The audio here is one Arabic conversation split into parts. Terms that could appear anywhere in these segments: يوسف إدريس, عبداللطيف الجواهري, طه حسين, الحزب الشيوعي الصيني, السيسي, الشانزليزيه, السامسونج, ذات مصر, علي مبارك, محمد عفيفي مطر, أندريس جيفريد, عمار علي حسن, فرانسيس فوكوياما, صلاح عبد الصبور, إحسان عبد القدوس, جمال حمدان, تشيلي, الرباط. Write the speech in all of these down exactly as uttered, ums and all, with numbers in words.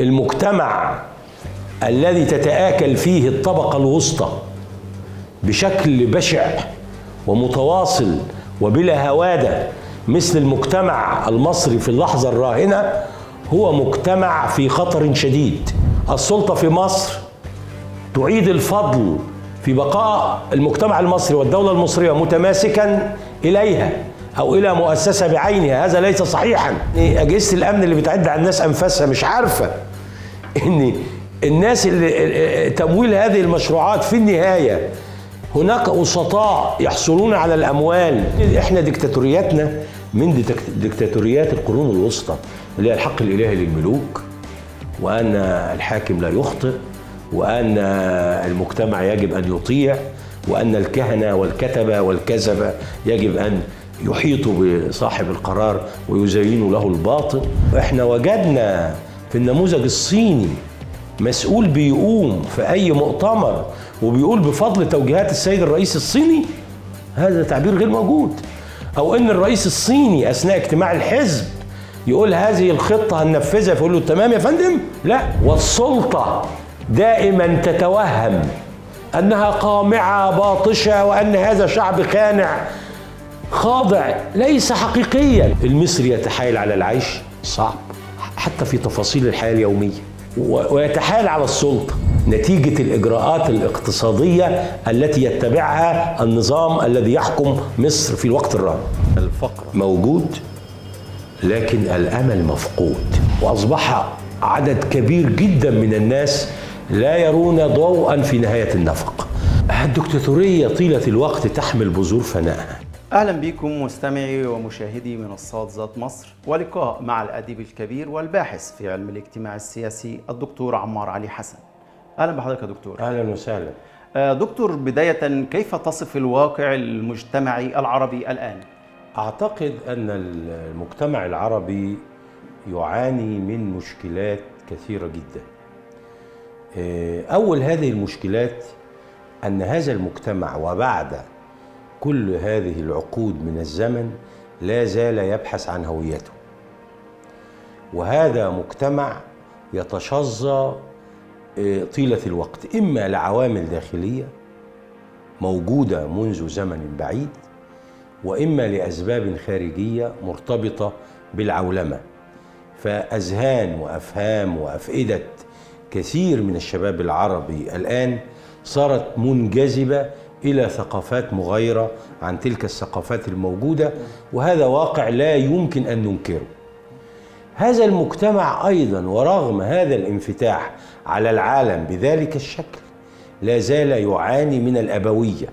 المجتمع الذي تتآكل فيه الطبقة الوسطى بشكل بشع ومتواصل وبلا هوادة مثل المجتمع المصري في اللحظة الراهنة هو مجتمع في خطر شديد. السلطة في مصر تعيد الفضل في بقاء المجتمع المصري والدولة المصرية متماسكا إليها أو إلى مؤسسة بعينها. هذا ليس صحيحا. أجهزة الأمن اللي بتعد على الناس أنفسها مش عارفة إن الناس اللي تمويل هذه المشروعات في النهاية هناك وسطاء يحصلون على الأموال. إحنا ديكتاتورياتنا من ديكتاتوريات القرون الوسطى اللي هي الحق الإلهي للملوك، وأن الحاكم لا يخطئ، وأن المجتمع يجب أن يطيع، وأن الكهنة والكتبة والكذبة يجب أن يحيطوا بصاحب القرار ويزينوا له الباطل. إحنا وجدنا في النموذج الصيني مسؤول بيقوم في أي مؤتمر وبيقول بفضل توجيهات السيد الرئيس الصيني، هذا تعبير غير موجود. أو إن الرئيس الصيني أثناء اجتماع الحزب يقول هذه الخطة هننفذها، فيقول له تمام يا فندم. لا، والسلطة دائما تتوهم أنها قامعة باطشة وأن هذا شعب خانع خاضع، ليس حقيقيا. المصري يتحايل على العيش صعب حتى في تفاصيل الحياة اليومية، ويتحايل على السلطة نتيجة الإجراءات الاقتصادية التي يتبعها النظام الذي يحكم مصر في الوقت الراهن. الفقر موجود لكن الأمل مفقود، وأصبح عدد كبير جدا من الناس لا يرون ضوءا في نهاية النفق. الدكتاتورية طيلة الوقت تحمل بذور فنائها. أهلا بكم مستمعي ومشاهدي منصات ذات مصر، ولقاء مع الأديب الكبير والباحث في علم الاجتماع السياسي الدكتور عمار علي حسن. أهلا بحضرتك يا دكتور. أهلا وسهلا. دكتور، بداية كيف تصف الواقع المجتمعي العربي الآن؟ أعتقد أن المجتمع العربي يعاني من مشكلات كثيرة جدا. أول هذه المشكلات أن هذا المجتمع وبعد كل هذه العقود من الزمن لا زال يبحث عن هويته، وهذا مجتمع يتشظى طيلة الوقت، إما لعوامل داخلية موجودة منذ زمن بعيد، وإما لأسباب خارجية مرتبطة بالعولمة. فأذهان وأفهام وأفئدة كثير من الشباب العربي الآن صارت منجذبة إلى ثقافات مغايرة عن تلك الثقافات الموجودة، وهذا واقع لا يمكن أن ننكره. هذا المجتمع أيضا ورغم هذا الانفتاح على العالم بذلك الشكل لا زال يعاني من الأبوية،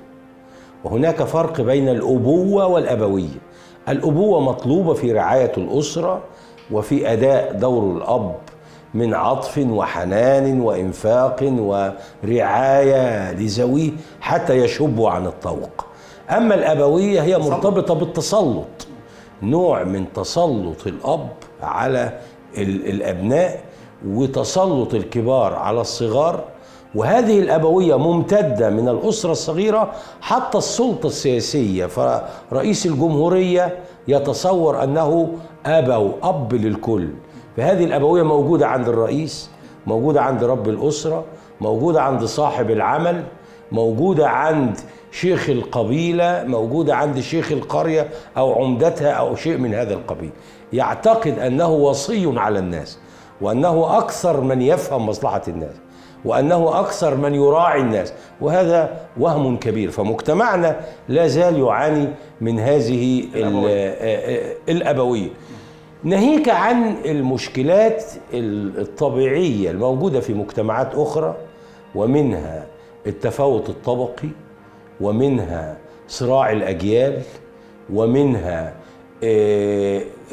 وهناك فرق بين الأبوة والأبوية. الأبوة مطلوبة في رعاية الأسرة وفي أداء دور الأب من عطف وحنان وإنفاق ورعاية لذويه حتى يشبوا عن الطوق. أما الأبوية هي مرتبطة بالتسلط، نوع من تسلط الأب على الأبناء وتسلط الكبار على الصغار، وهذه الأبوية ممتدة من الأسرة الصغيرة حتى السلطة السياسية. فرئيس الجمهورية يتصور أنه أب أو أب للكل، فهذه الأبوية موجودة عند الرئيس، موجودة عند رب الأسرة، موجودة عند صاحب العمل، موجودة عند شيخ القبيلة، موجودة عند شيخ القرية أو عمدتها أو شيء من هذا القبيل. يعتقد أنه وصي على الناس، وأنه أكثر من يفهم مصلحة الناس، وأنه أكثر من يراعي الناس، وهذا وهم كبير. فمجتمعنا لا زال يعاني من هذه الأبوية. ناهيك عن المشكلات الطبيعية الموجودة في مجتمعات أخرى، ومنها التفاوت الطبقي، ومنها صراع الأجيال، ومنها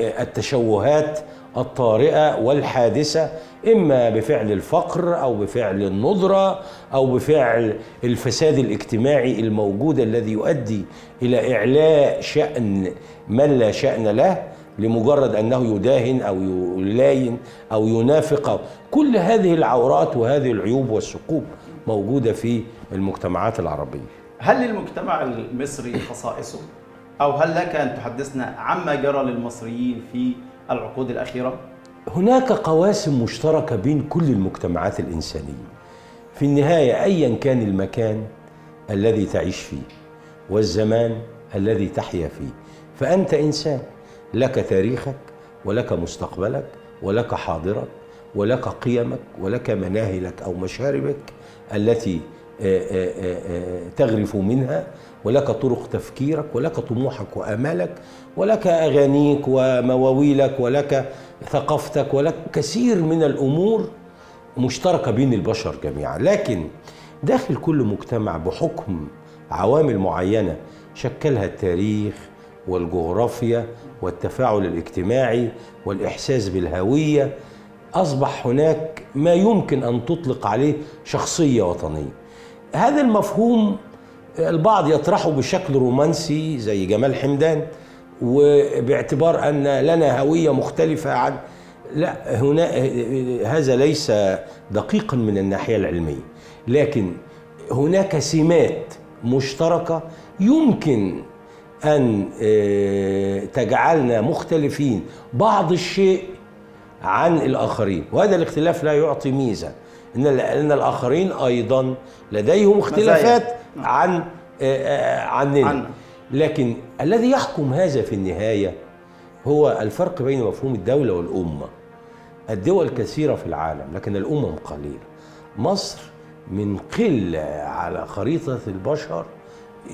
التشوهات الطارئة والحادثة، إما بفعل الفقر أو بفعل الندرة أو بفعل الفساد الاجتماعي الموجود الذي يؤدي إلى إعلاء شأن من لا شأن له لمجرد أنه يداهن أو يلاين أو ينافق. كل هذه العورات وهذه العيوب والثقوب موجودة في المجتمعات العربية. هل للمجتمع المصري خصائصه؟ أو هل لك أن تحدثنا عما جرى للمصريين في العقود الأخيرة؟ هناك قواسم مشتركة بين كل المجتمعات الإنسانية. في النهاية أيا كان المكان الذي تعيش فيه والزمان الذي تحيا فيه، فأنت إنسان، لك تاريخك ولك مستقبلك ولك حاضرك ولك قيمك ولك مناهلك أو مشاربك التي تغرف منها، ولك طرق تفكيرك ولك طموحك وأمالك ولك أغانيك ومواويلك ولك ثقافتك ولك كثير من الأمور مشتركة بين البشر جميعا. لكن داخل كل مجتمع بحكم عوامل معينة شكلها التاريخ والجغرافيا والتفاعل الاجتماعي والإحساس بالهوية، أصبح هناك ما يمكن أن تطلق عليه شخصية وطنية. هذا المفهوم البعض يطرحه بشكل رومانسي زي جمال حمدان، وباعتبار أن لنا هوية مختلفة عن لا هنا، هذا ليس دقيقا من الناحية العلمية، لكن هناك سمات مشتركة يمكن أن تجعلنا مختلفين بعض الشيء عن الآخرين، وهذا الاختلاف لا يعطي ميزة، إن الآخرين أيضا لديهم اختلافات عن عننا، لكن الذي يحكم هذا في النهاية هو الفرق بين مفهوم الدولة والأمة. الدول كثيرة في العالم لكن الأمم قليلة. مصر من قلة على خريطة البشر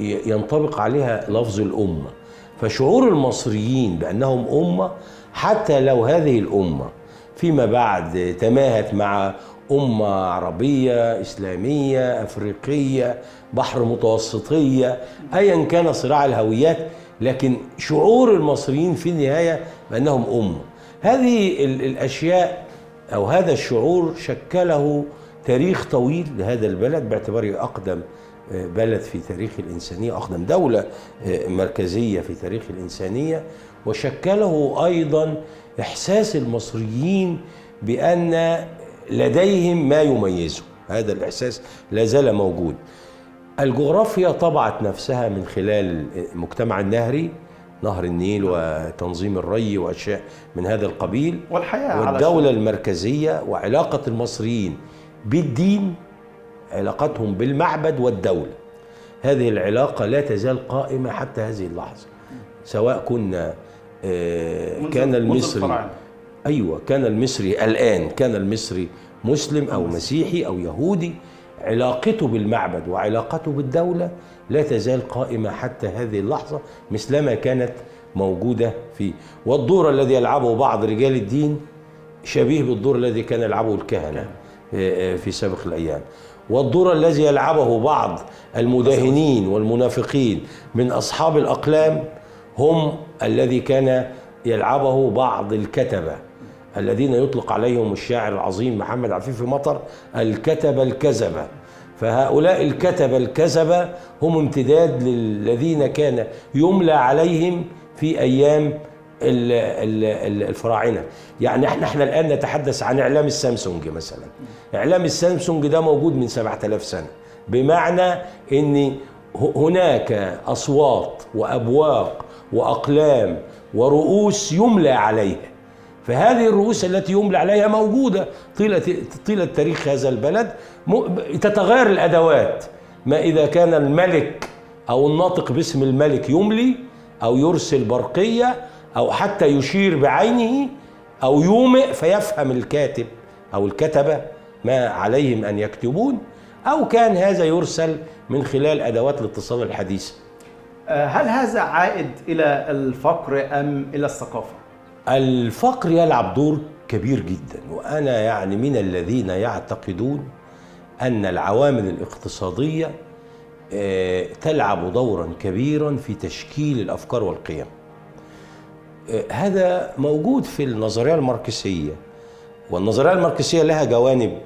ينطبق عليها لفظ الأمة، فشعور المصريين بأنهم أمة، حتى لو هذه الأمة فيما بعد تماهت مع أمة عربية، إسلامية، أفريقية، بحر متوسطية، أيا كان صراع الهويات، لكن شعور المصريين في النهاية بأنهم أمة. هذه الأشياء أو هذا الشعور شكله تاريخ طويل لهذا البلد، باعتباره أقدم بلد في تاريخ الإنسانية، أقدم دولة مركزية في تاريخ الإنسانية، وشكله أيضا إحساس المصريين بأن لديهم ما يميزهم. هذا الإحساس لا زال موجود. الجغرافيا طبعت نفسها من خلال المجتمع النهري، نهر النيل وتنظيم الري وأشياء من هذا القبيل، والحياة والدولة المركزية وعلاقة المصريين بالدين، علاقتهم بالمعبد والدولة. هذه العلاقة لا تزال قائمة حتى هذه اللحظة، سواء كنا كان المصري أيوة كان المصري الآن كان المصري مسلم أو مسيحي أو يهودي، علاقته بالمعبد وعلاقته بالدولة لا تزال قائمة حتى هذه اللحظة مثلما كانت موجودة فيه. والدور الذي يلعبه بعض رجال الدين شبيه بالدور الذي كان يلعبه الكهنة في سابق الأيام، والدور الذي يلعبه بعض المداهنين والمنافقين من أصحاب الأقلام هم الذي كان يلعبه بعض الكتبة الذين يطلق عليهم الشاعر العظيم محمد عفيفي مطر الكتبة الكذبة. فهؤلاء الكتبة الكذبة هم امتداد للذين كان يملى عليهم في أيام الفراعنة. يعني احنا احنا الآن نتحدث عن إعلام السامسونج مثلا. إعلام السامسونج ده موجود من سبعة آلاف سنة، بمعنى أن هناك أصوات وأبواق وأقلام ورؤوس يملى عليها، فهذه الرؤوس التي يملى عليها موجودة طيلة طيلة تاريخ هذا البلد. تتغير الأدوات، ما إذا كان الملك أو الناطق باسم الملك يملي أو يرسل برقية أو حتى يشير بعينه أو يومئ فيفهم الكاتب أو الكتبة ما عليهم أن يكتبون، أو كان هذا يرسل من خلال أدوات الاتصال الحديثة. هل هذا عائد إلى الفقر أم إلى الثقافة؟ الفقر يلعب دور كبير جدا، وأنا يعني من الذين يعتقدون أن العوامل الاقتصادية تلعب دورا كبيرا في تشكيل الأفكار والقيم. هذا موجود في النظرية الماركسية، والنظرية الماركسية لها جوانب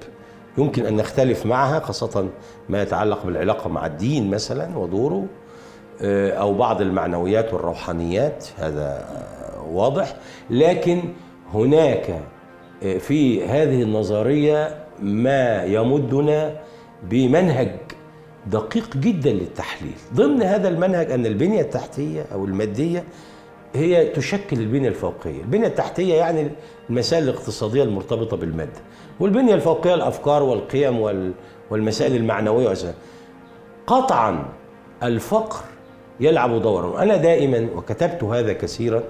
يمكن أن نختلف معها، خاصة ما يتعلق بالعلاقة مع الدين مثلا ودوره، أو بعض المعنويات والروحانيات، هذا واضح. لكن هناك في هذه النظرية ما يمدنا بمنهج دقيق جدا للتحليل. ضمن هذا المنهج أن البنية التحتية أو المادية هي تشكل البنية الفوقية. البنية التحتية يعني المسائل الاقتصادية المرتبطة بالمادة، والبنية الفوقية الأفكار والقيم والمسائل المعنوية وسائل. قطعا الفقر يلعب دورا. أنا دائما وكتبت هذا كثيرا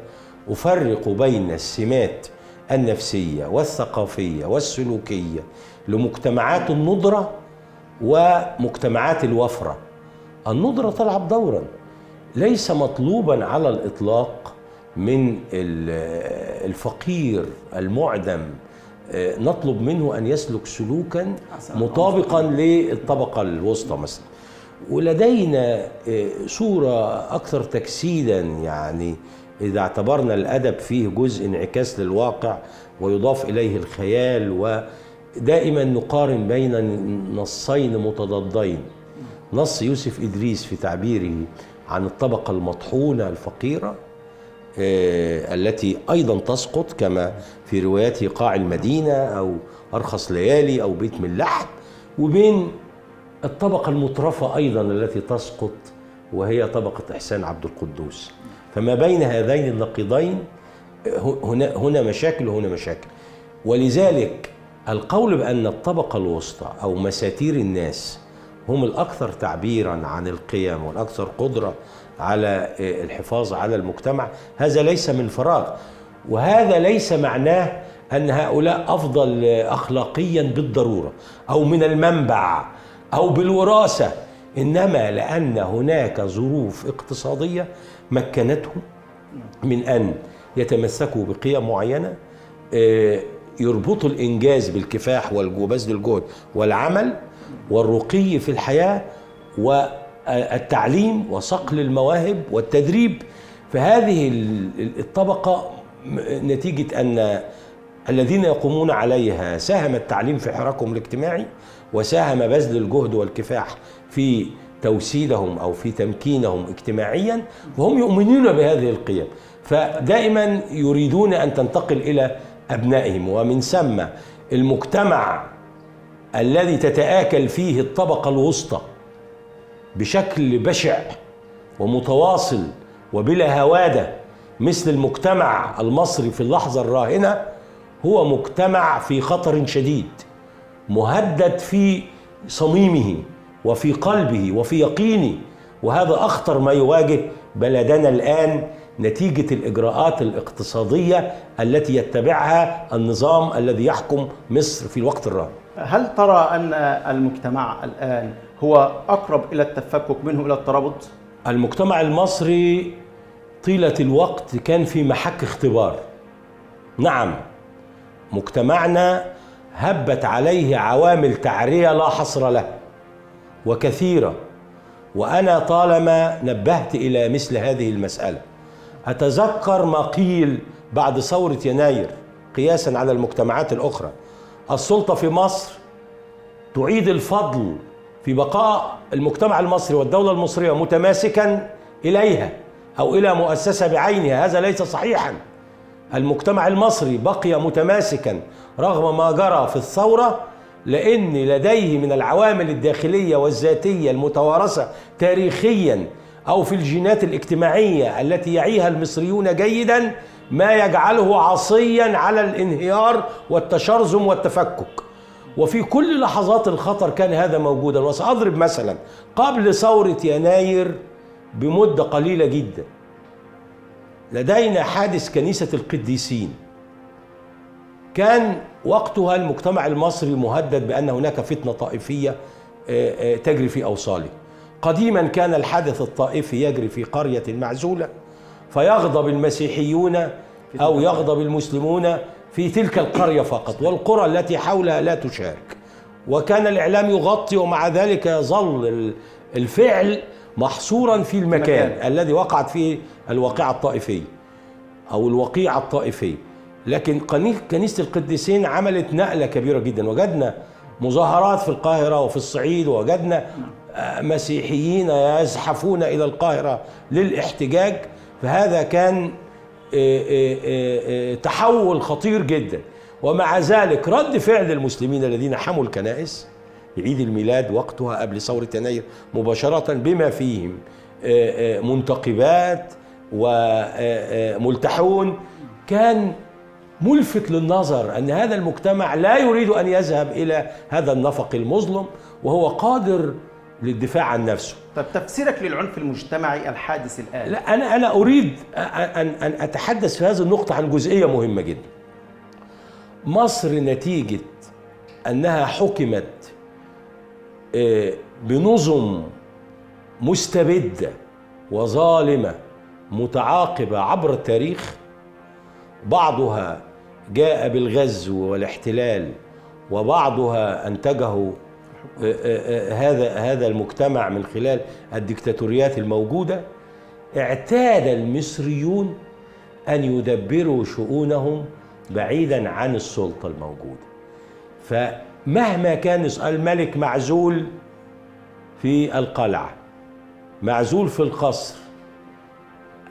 أفرق بين السمات النفسية والثقافية والسلوكية لمجتمعات الندرة ومجتمعات الوفرة. الندرة تلعب دورا ليس مطلوبا على الإطلاق من الفقير المعدم نطلب منه أن يسلك سلوكا مطابقا للطبقة الوسطى مثلا. ولدينا صورة أكثر تجسيدا، يعني إذا اعتبرنا الأدب فيه جزء انعكاس للواقع ويضاف إليه الخيال، ودائما نقارن بين نصين متضادين. نص يوسف إدريس في تعبيره عن الطبقة المطحونة الفقيرة التي أيضا تسقط كما في رواياته قاع المدينة أو أرخص ليالي أو بيت من لحم، وبين الطبقة المترفة أيضا التي تسقط وهي طبقة إحسان عبد القدوس. فما بين هذين النقيضين هنا هنا مشاكل وهنا مشاكل. ولذلك القول بأن الطبقة الوسطى أو مساتير الناس هم الأكثر تعبيرا عن القيم والأكثر قدرة على الحفاظ على المجتمع هذا ليس من فراغ، وهذا ليس معناه أن هؤلاء أفضل أخلاقيا بالضرورة أو من المنبع أو بالوراثة، إنما لأن هناك ظروف اقتصادية مكنتهم من أن يتمسكوا بقيم معينة يربطوا الإنجاز بالكفاح وبذل الجهد والعمل والرقي في الحياة والتعليم وصقل المواهب والتدريب. فهذه الطبقة نتيجة أن الذين يقومون عليها ساهم التعليم في حراكهم الاجتماعي وساهم بذل الجهد والكفاح في توسيدهم أو في تمكينهم اجتماعيا، وهم يؤمنون بهذه القيم، فدائما يريدون أن تنتقل إلى أبنائهم. ومن ثم المجتمع الذي تتآكل فيه الطبقة الوسطى بشكل بشع ومتواصل وبلا هوادة مثل المجتمع المصري في اللحظة الراهنة هو مجتمع في خطر شديد، مهدد في صميمه وفي قلبه وفي يقينه، وهذا أخطر ما يواجه بلدنا الآن نتيجة الإجراءات الاقتصادية التي يتبعها النظام الذي يحكم مصر في الوقت الراهن. هل ترى أن المجتمع الآن هو أقرب إلى التفكك منه إلى الترابط؟ المجتمع المصري طيلة الوقت كان في محك اختبار. نعم، مجتمعنا هبت عليه عوامل تعرية لا حصر لها وكثيرة، وأنا طالما نبهت إلى مثل هذه المسألة. أتذكر ما قيل بعد ثورة يناير قياسا على المجتمعات الأخرى: السلطة في مصر تعيد الفضل في بقاء المجتمع المصري والدولة المصرية متماسكا إليها أو إلى مؤسسة بعينها. هذا ليس صحيحا. المجتمع المصري بقي متماسكا رغم ما جرى في الثورة، لأن لديه من العوامل الداخلية والذاتية المتوارثة تاريخيا أو في الجينات الاجتماعية التي يعيها المصريون جيدا ما يجعله عصيا على الانهيار والتشرذم والتفكك. وفي كل لحظات الخطر كان هذا موجودا. وسأضرب مثلا قبل ثورة يناير بمدة قليلة جدا لدينا حادث كنيسة القديسين. كان وقتها المجتمع المصري مهدد بأن هناك فتنة طائفية تجري في أوصاله. قديما كان الحدث الطائفي يجري في قرية معزولة فيغضب المسيحيون أو يغضب المسلمون في تلك القرية فقط، والقرى التي حولها لا تشارك، وكان الإعلام يغطي، ومع ذلك يظل الفعل محصورا في المكان الذي وقعت فيه الواقعة الطائفية أو الوقيعة الطائفية. لكن كنيسة القديسين عملت نقلة كبيرة جدا. وجدنا مظاهرات في القاهرة وفي الصعيد، ووجدنا مسيحيين يزحفون إلى القاهرة للاحتجاج. فهذا كان تحول خطير جدا. ومع ذلك رد فعل المسلمين الذين حموا الكنائس عيد الميلاد وقتها قبل ثورة يناير مباشرة بما فيهم منتقبات وملتحون، كان ملفت للنظر أن هذا المجتمع لا يريد أن يذهب إلى هذا النفق المظلم، وهو قادر للدفاع عن نفسه. طب تفسيرك للعنف المجتمعي الحادث الآن؟ لا، أنا أنا أريد أن أن أتحدث في هذه النقطة عن جزئية مهمة جدا. مصر نتيجة أنها حكمت بنظم مستبدة وظالمة متعاقبة عبر التاريخ، بعضها جاء بالغزو والاحتلال وبعضها أنتجه هذا هذا المجتمع من خلال الدكتاتوريات الموجودة. اعتاد المصريون أن يدبروا شؤونهم بعيدا عن السلطة الموجودة، فمهما كان الملك معزول في القلعة، معزول في القصر،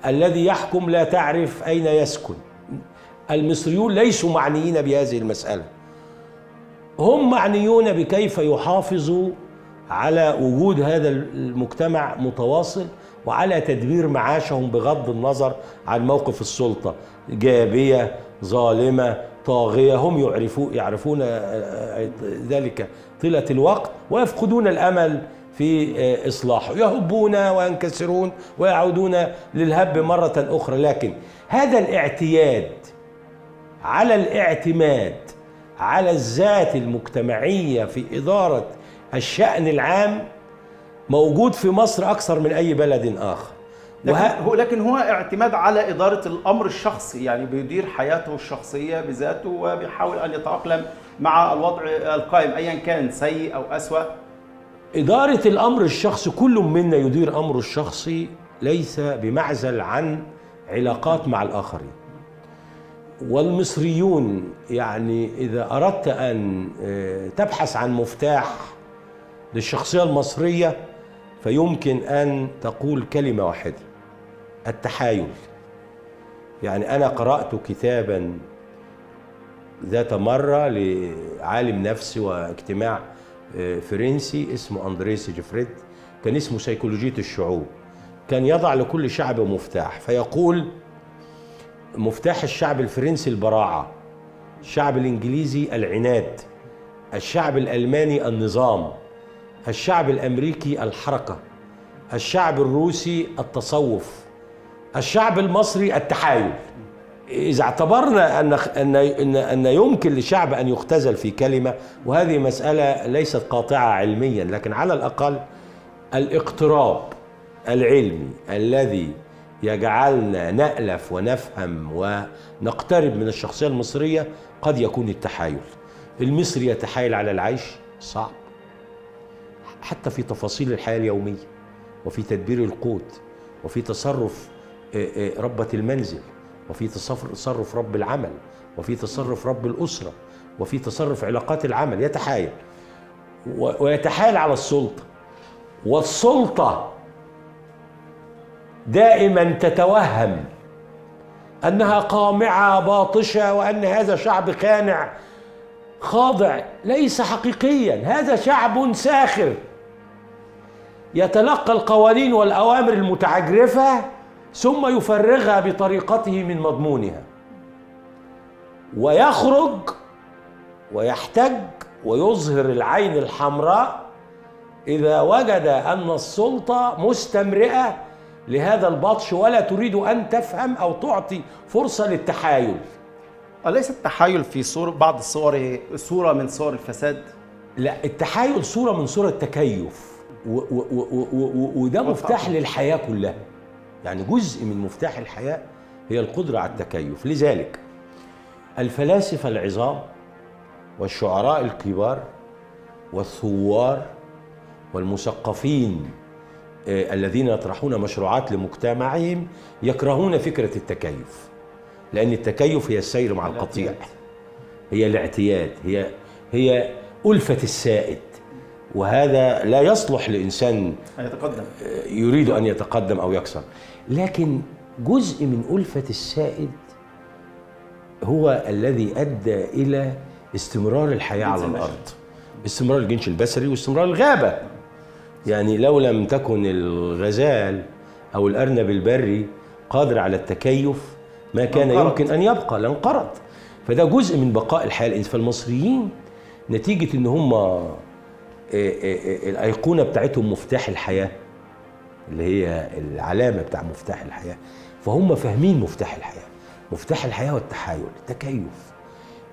الذي يحكم لا تعرف أين يسكن. المصريون ليسوا معنيين بهذه المسألة، هم معنيون بكيف يحافظوا على وجود هذا المجتمع متواصل وعلى تدبير معاشهم بغض النظر عن موقف السلطة، جابية، ظالمة، طاغية. هم يعرفون يعرفون ذلك طيلة الوقت ويفقدون الأمل في إصلاحه، يهبون وينكسرون ويعودون للهب مرة أخرى. لكن هذا الاعتياد على الاعتماد على الذات المجتمعية في إدارة الشأن العام موجود في مصر أكثر من أي بلد آخر، لكن هو, لكن هو اعتماد على إدارة الأمر الشخصي، يعني بيدير حياته الشخصية بذاته وبيحاول أن يتأقلم مع الوضع القائم أيا كان سيء أو أسوأ. إدارة الأمر الشخصي، كل منا يدير أمره الشخصي ليس بمعزل عن علاقات مع الآخرين. والمصريون يعني إذا أردت أن تبحث عن مفتاح للشخصية المصرية فيمكن أن تقول كلمة واحدة: التحايل. يعني أنا قرأت كتابا ذات مرة لعالم نفسي واجتماع فرنسي اسمه أندريس جيفريد، كان اسمه سيكولوجية الشعوب، كان يضع لكل شعب مفتاح، فيقول مفتاح الشعب الفرنسي البراعة، الشعب الإنجليزي العناد، الشعب الألماني النظام، الشعب الأمريكي الحركة، الشعب الروسي التصوف، الشعب المصري التحايل. إذا اعتبرنا أن أن أن يمكن لشعب أن يختزل في كلمة، وهذه مسألة ليست قاطعة علميا، لكن على الأقل الاقتراب العلمي الذي يجعلنا نألف ونفهم ونقترب من الشخصية المصرية قد يكون التحايل. المصري يتحايل على العيش صعب، حتى في تفاصيل الحياة اليومية، وفي تدبير القوت، وفي تصرف ربة المنزل، وفي تصرف رب العمل، وفي تصرف رب الأسرة، وفي تصرف علاقات العمل. يتحايل ويتحايل على السلطة، والسلطة دائما تتوهم أنها قامعة باطشة وأن هذا شعب خانع خاضع، ليس حقيقيا. هذا شعب ساخر يتلقى القوانين والأوامر المتعجرفة ثم يفرغها بطريقته من مضمونها، ويخرج ويحتج ويظهر العين الحمراء إذا وجد أن السلطة مستمرئة لهذا البطش ولا تريد أن تفهم أو تعطي فرصة للتحايل. أليس التحايل في صور بعض الصور صورة من صور الفساد؟ لا، التحايل صورة من صور التكيف، وده مفتاح للحياة كلها. يعني جزء من مفتاح الحياة هي القدرة على التكيف. لذلك الفلاسفة العظام والشعراء الكبار والثوار والمثقفين الذين يطرحون مشروعات لمجتمعهم يكرهون فكرة التكيف، لأن التكيف هي السير مع القطيع، هي الاعتياد، هي هي ألفة السائد، وهذا لا يصلح لإنسان يتقدم يريد أن يتقدم أو يكسر. لكن جزء من ألفة السائد هو الذي أدى إلى استمرار الحياة على الأرض، استمرار الجنش البشري واستمرار الغابة. يعني لو لم تكن الغزال أو الأرنب البري قادر على التكيف ما كان يمكن أن يبقى، لانقرض. فده جزء من بقاء الحال. فالمصريين نتيجة إن هم الأيقونة بتاعتهم مفتاح الحياة، اللي هي العلامة بتاع مفتاح الحياة، فهم فاهمين مفتاح الحياة. مفتاح الحياة والتحايل، التكيف.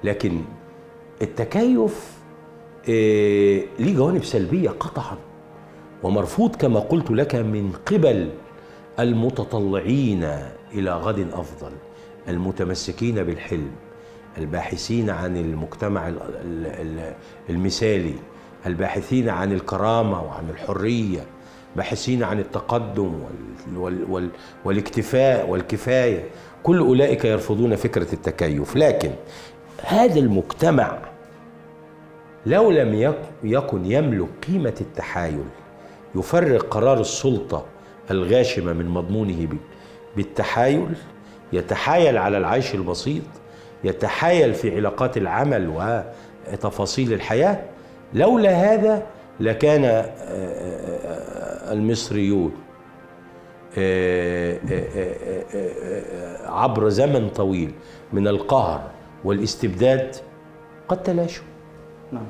لكن التكيف ليه جوانب سلبية قطعا، ومرفوض كما قلت لك من قبل المتطلعين إلى غد أفضل، المتمسكين بالحلم، الباحثين عن المجتمع المثالي، الباحثين عن الكرامة وعن الحرية، باحثين عن التقدم والاكتفاء والكفاية. كل أولئك يرفضون فكرة التكيف. لكن هذا المجتمع لو لم يكن يملك قيمة التحايل، يفرق قرار السلطة الغاشمة من مضمونه بالتحايل، يتحايل على العيش البسيط، يتحايل في علاقات العمل وتفاصيل الحياة. لولا هذا لكان المصريون عبر زمن طويل من القهر والاستبداد قد تلاشوا. نعم.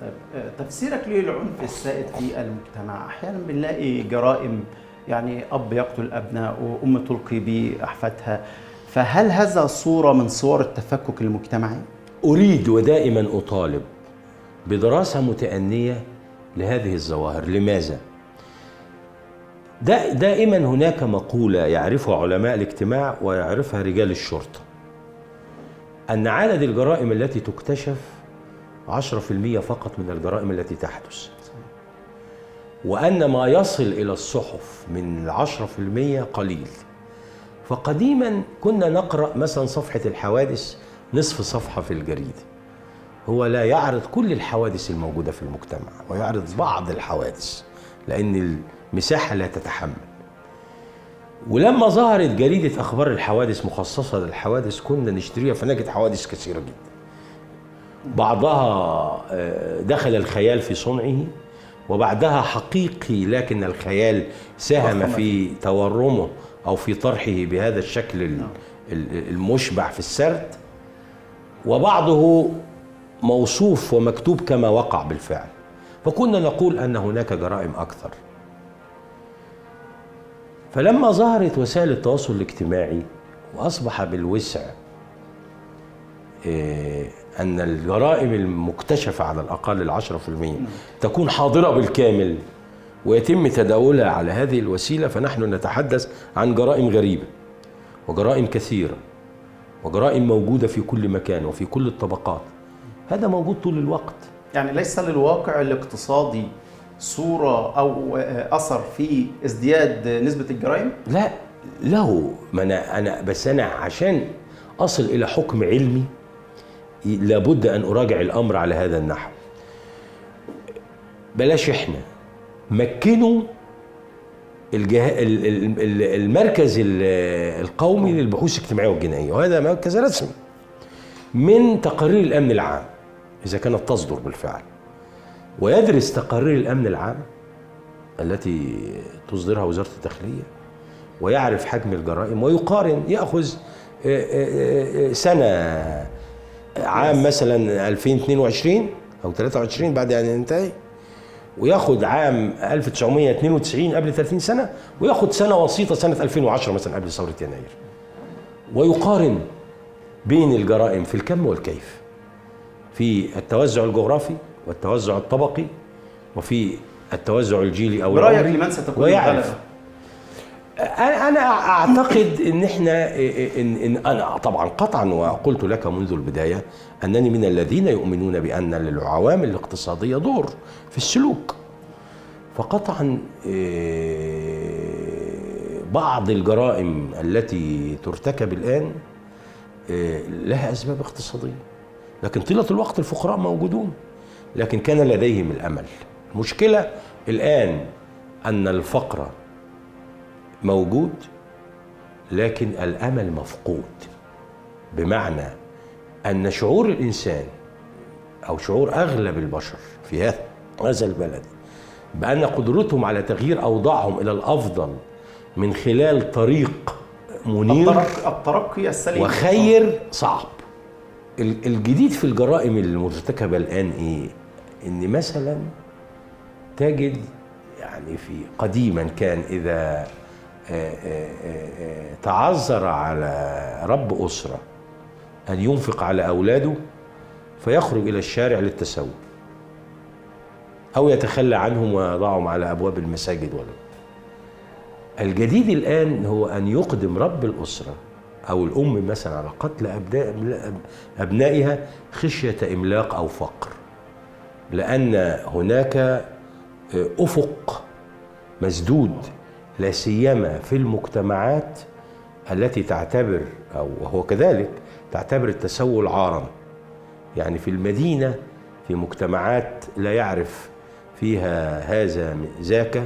طيب تفسيرك للعنف السائد في المجتمع؟ أحيانا بنلاقي جرائم، يعني أب يقتل أبنائه، أم تلقي بأحفادها، فهل هذا صورة من صور التفكك المجتمعي؟ أريد ودائما أطالب بدراسة متأنية لهذه الظواهر. لماذا؟ دائما هناك مقولة يعرفها علماء الاجتماع ويعرفها رجال الشرطة، أن عدد الجرائم التي تكتشف عشرة بالمئة فقط من الجرائم التي تحدث، وأن ما يصل إلى الصحف من العشرة بالمئة قليل. فقديما كنا نقرأ مثلا صفحة الحوادث نصف صفحة في الجريدة. هو لا يعرض كل الحوادث الموجودة في المجتمع، ويعرض بعض الحوادث لأن المساحة لا تتحمل. ولما ظهرت جريدة أخبار الحوادث مخصصة للحوادث كنا نشتريها، فنجد حوادث كثيرة جدا، بعضها دخل الخيال في صنعه، وبعدها حقيقي لكن الخيال ساهم في تورمه أو في طرحه بهذا الشكل المشبع في السرد، وبعضه موصوف ومكتوب كما وقع بالفعل. فكنا نقول أن هناك جرائم أكثر. فلما ظهرت وسائل التواصل الاجتماعي وأصبح بالوسع أن الجرائم المكتشفة على الأقل العشرة في المئة تكون حاضرة بالكامل ويتم تداولها على هذه الوسيلة، فنحن نتحدث عن جرائم غريبة وجرائم كثيرة وجرائم موجودة في كل مكان وفي كل الطبقات. هذا موجود طول الوقت. يعني ليس للواقع الاقتصادي صورة أو أثر في ازدياد نسبة الجرائم؟ لا له. ما أنا, أنا بس أنا عشان أصل إلى حكم علمي لابد أن أراجع الأمر على هذا النحو. بلاش إحنا مكنوا الجه... المركز القومي للبحوث الاجتماعية والجنائية، وهذا مركز رسمي، من تقارير الأمن العام إذا كانت تصدر بالفعل، ويدرس تقارير الأمن العام التي تصدرها وزارة الداخلية، ويعرف حجم الجرائم ويقارن، يأخذ سنة عام مثلا ألفين واثنين وعشرين أو ثلاثة وعشرين بعد أن ينتهي، وياخد عام ألف وتسعمئة واثنين وتسعين قبل ثلاثين سنة، وياخد سنة وسيطة سنة ألفين وعشرة مثلا قبل ثورة يناير، ويقارن بين الجرائم في الكم والكيف، في التوزع الجغرافي والتوزع الطبقي وفي التوزع الجيلي أو برأيك لمن ستكون الغلبة؟ أنا أعتقد أن إحنا إن, إن أنا طبعا قطعا، وقلت لك منذ البداية أنني من الذين يؤمنون بأن للعوامل الاقتصادية دور في السلوك، فقطعا بعض الجرائم التي ترتكب الآن لها أسباب اقتصادية، لكن طيلة الوقت الفقراء موجودون، لكن كان لديهم الأمل. المشكلة الآن أن الفقر موجود لكن الأمل مفقود، بمعنى أن شعور الإنسان أو شعور أغلب البشر في هذا البلد بأن قدرتهم على تغيير أوضاعهم إلى الأفضل من خلال طريق منير، الترقي السليم وخير صعب. الجديد في الجرائم المرتكبة الآن إيه؟ إن مثلا تجد يعني في قديما كان إذا تعذر على رب أسرة أن ينفق على أولاده فيخرج إلى الشارع للتسول أو يتخلى عنهم ويضعهم على أبواب المساجد. ولا الجديد الآن هو أن يقدم رب الأسرة أو الأم مثلا على قتل أبنائها خشية إملاق أو فقر، لأن هناك أفق مسدود لا سيما في المجتمعات التي تعتبر أو هو كذلك تعتبر التسول عارا. يعني في المدينة في مجتمعات لا يعرف فيها هذا ذاك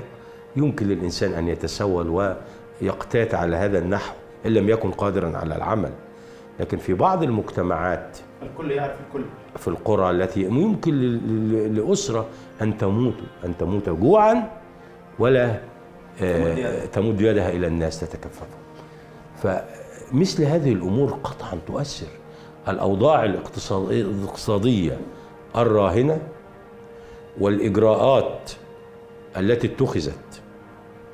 يمكن للإنسان أن يتسول ويقتات على هذا النحو إن لم يكن قادرا على العمل. لكن في بعض المجتمعات الكل يعرف الكل، في القرى التي يمكن لأسرة أن تموت أن تموت جوعا ولا تمد يدها إلى الناس تتكففهم. فمثل هذه الأمور قطعا تؤثر. الأوضاع الاقتصادية الراهنة والإجراءات التي اتخذت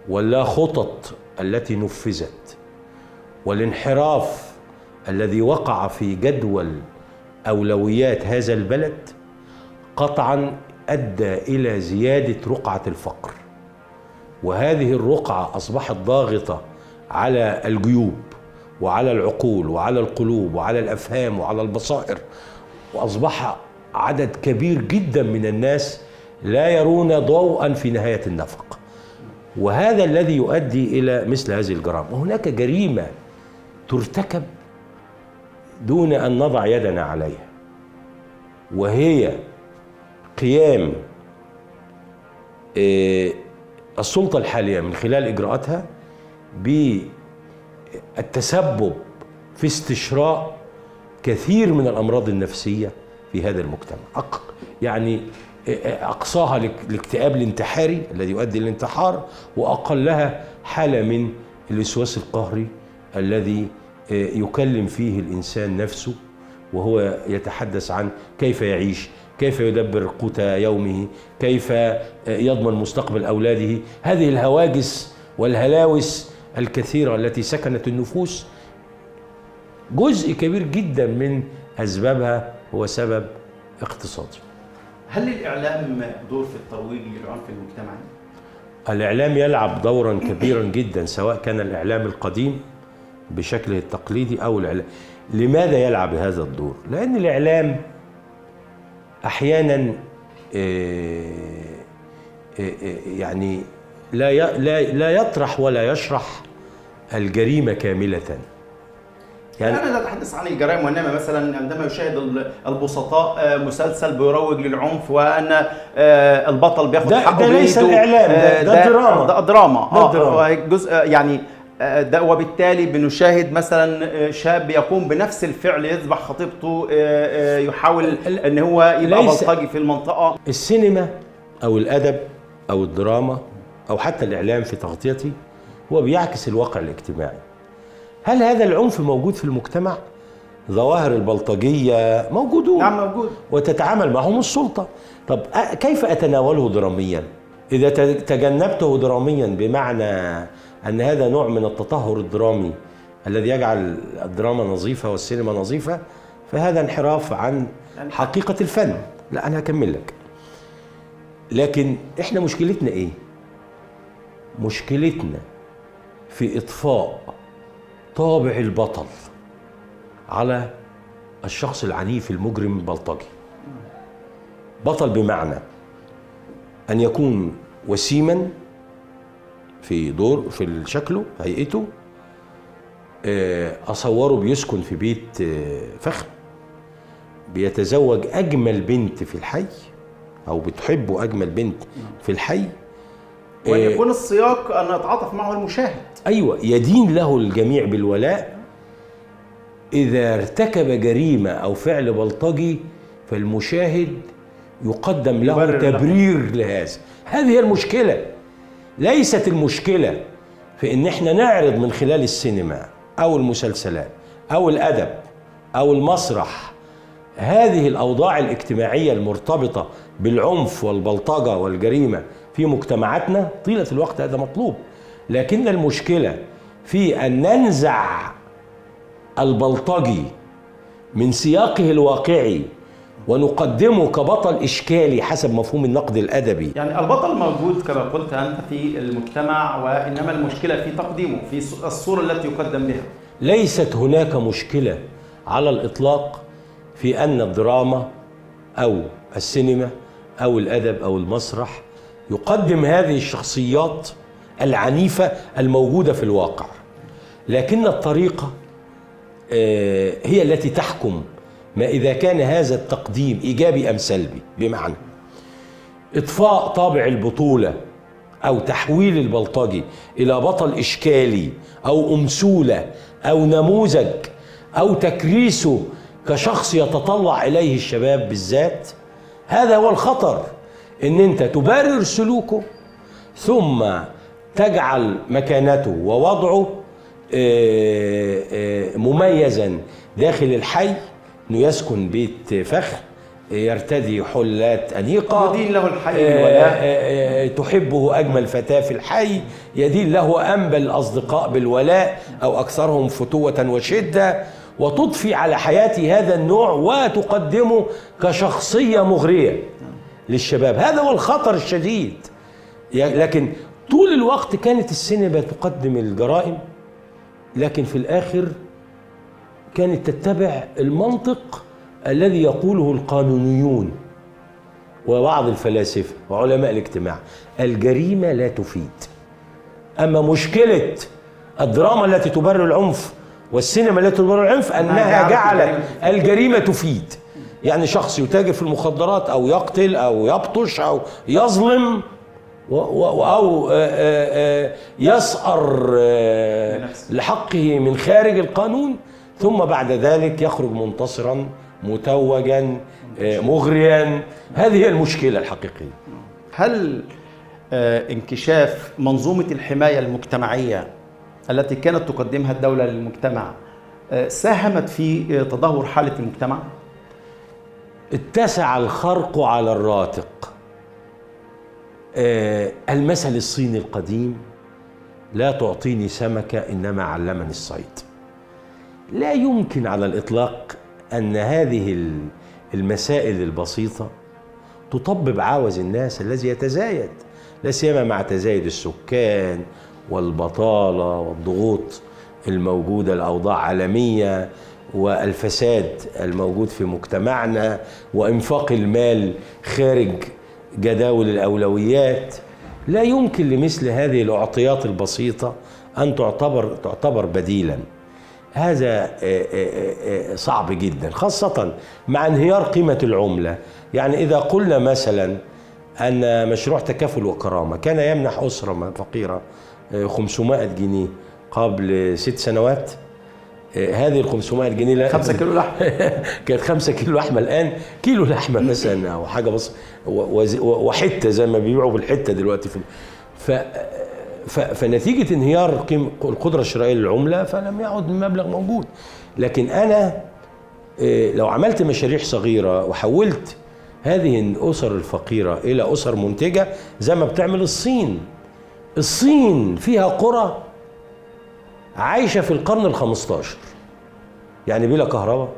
ولا خطط التي نفذت والانحراف الذي وقع في جدول أولويات هذا البلد قطعا أدى إلى زيادة رقعة الفقر، وهذه الرقعة أصبحت ضاغطة على الجيوب وعلى العقول وعلى القلوب وعلى الأفهام وعلى البصائر، وأصبح عدد كبير جدا من الناس لا يرون ضوءا في نهاية النفق، وهذا الذي يؤدي إلى مثل هذه الجرائم. وهناك جريمة ترتكب دون أن نضع يدنا عليها، وهي قيام السلطة الحالية من خلال إجراءاتها بالتسبب في استشراء كثير من الأمراض النفسية في هذا المجتمع، يعني أقصاها الاكتئاب الانتحاري الذي يؤدي للانتحار، وأقلها حالة من الوسواس القهري الذي يكلم فيه الإنسان نفسه وهو يتحدث عن كيف يعيش، كيف يدبر قوت يومه، كيف يضمن مستقبل أولاده. هذه الهواجس والهلاوس الكثيرة التي سكنت النفوس جزء كبير جدا من أسبابها هو سبب اقتصادي. هل الإعلام دور في الترويج للعنف المجتمعي؟ الإعلام يلعب دورا كبيرا جدا، سواء كان الإعلام القديم بشكله التقليدي أو الإعلام. لماذا يلعب هذا الدور؟ لأن الإعلام أحيانا يعني لا لا يطرح ولا يشرح الجريمة كاملة. يعني أنا لا أتحدث عن الجرائم، وإنما مثلا عندما يشاهد البسطاء مسلسل بيروج للعنف وأن البطل بياخد حقه، ده ليس الإعلام، ده, ده, ده دراما، ده دراما, ده دراما. آه جزء يعني ده، وبالتالي بنشاهد مثلا شاب يقوم بنفس الفعل، يذبح خطيبته، يحاول ان هو يبقى بلطجي في المنطقه. السينما او الادب او الدراما او حتى الاعلام في تغطيته هو بيعكس الواقع الاجتماعي. هل هذا العنف موجود في المجتمع؟ ظواهر البلطجيه موجودون، نعم موجود، وتتعامل معهم السلطه. طب كيف اتناوله دراميا؟ اذا تجنبته دراميا بمعنى أن هذا نوع من التطهر الدرامي الذي يجعل الدراما نظيفة والسينما نظيفة، فهذا انحراف عن حقيقة الفن. لا أنا هكمل لك. لكن إحنا مشكلتنا إيه؟ مشكلتنا في إطفاء طابع البطل على الشخص العنيف المجرم البلطجي. بطل بمعنى أن يكون وسيماً في دور في شكله هيئته. أصوره بيسكن في بيت فخم، بيتزوج أجمل بنت في الحي أو بتحبه أجمل بنت في الحي، وأن يكون السياق أن يتعاطف معه المشاهد. أيوة، يدين له الجميع بالولاء. إذا ارتكب جريمة أو فعل بلطجي فالمشاهد يقدم له تبرير لهذا. هذه هي المشكلة. ليست المشكلة في إن إحنا نعرض من خلال السينما أو المسلسلات أو الأدب أو المسرح، هذه الأوضاع الاجتماعية المرتبطة بالعنف والبلطجة والجريمة في مجتمعاتنا طيلة الوقت هذا مطلوب، لكن المشكلة في أن ننزع البلطجي من سياقه الواقعي ونقدمه كبطل إشكالي حسب مفهوم النقد الأدبي. يعني البطل موجود كما قلت أنت في المجتمع، وإنما المشكلة في تقديمه، في الصورة التي يقدم بها. ليست هناك مشكلة على الإطلاق في أن الدراما أو السينما أو الأدب أو المسرح يقدم هذه الشخصيات العنيفة الموجودة في الواقع، لكن الطريقة هي التي تحكم ما إذا كان هذا التقديم إيجابي أم سلبي. بمعنى إطفاء طابع البطولة أو تحويل البلطجي إلى بطل إشكالي أو أمثولة أو نموذج أو تكريسه كشخص يتطلع إليه الشباب بالذات، هذا هو الخطر، إن أنت تبرر سلوكه ثم تجعل مكانته ووضعه مميزا داخل الحي، انه يسكن بيت فخر، يرتدي حلات أنيقة، يدين له الحي تحبه أجمل فتاة في الحي، يدين له أنبل الأصدقاء بالولاء أو أكثرهم فتوة وشدة، وتضفي على حياته هذا النوع وتقدمه كشخصية مغرية للشباب. هذا هو الخطر الشديد. لكن طول الوقت كانت السينما تقدم الجرائم، لكن في الآخر كانت تتبع المنطق الذي يقوله القانونيون وبعض الفلاسفة وعلماء الاجتماع: الجريمة لا تفيد. أما مشكلة الدراما التي تبرر العنف والسينما التي تبرر العنف أنها جعلت الجريمة تفيد. يعني شخص يتاجر في المخدرات أو يقتل أو يبطش أو يظلم أو يسأر لحقه من خارج القانون، ثم بعد ذلك يخرج منتصرا متوجا مغريا. هذه هي المشكلة الحقيقية. هل انكشاف منظومة الحماية المجتمعية التي كانت تقدمها الدولة للمجتمع ساهمت في تدهور حالة المجتمع؟ اتسع الخرق على الراتق. المثل الصيني القديم: لا تعطيني سمكة إنما علمني الصيد. لا يمكن على الإطلاق أن هذه المسائل البسيطة تطبب عاوز الناس الذي يتزايد، لا سيما مع تزايد السكان والبطالة والضغوط الموجودة، الأوضاع عالمية، والفساد الموجود في مجتمعنا، وإنفاق المال خارج جداول الأولويات. لا يمكن لمثل هذه الأعطيات البسيطة أن تعتبر تعتبر بديلاً. هذا صعب جدا، خاصة مع انهيار قيمة العملة. يعني إذا قلنا مثلا أن مشروع تكافل وكرامة كان يمنح أسرة فقيرة خمسمائة جنيه قبل ست سنوات، هذه ال خمسمائة جنيه خمسة كيلو لحمة كانت خمسة كيلو لحمة، الآن كيلو لحمة مثلا أو حاجة بس وحتة زي ما بيبيعوا بالحتة دلوقتي في ف فنتيجة انهيار القدرة الشرائية للعملة فلم يعد المبلغ موجود. لكن أنا لو عملت مشاريع صغيرة وحولت هذه الأسر الفقيرة إلى أسر منتجة زي ما بتعمل الصين، الصين فيها قرى عايشة في القرن الخامس عشر، يعني بلا كهرباء،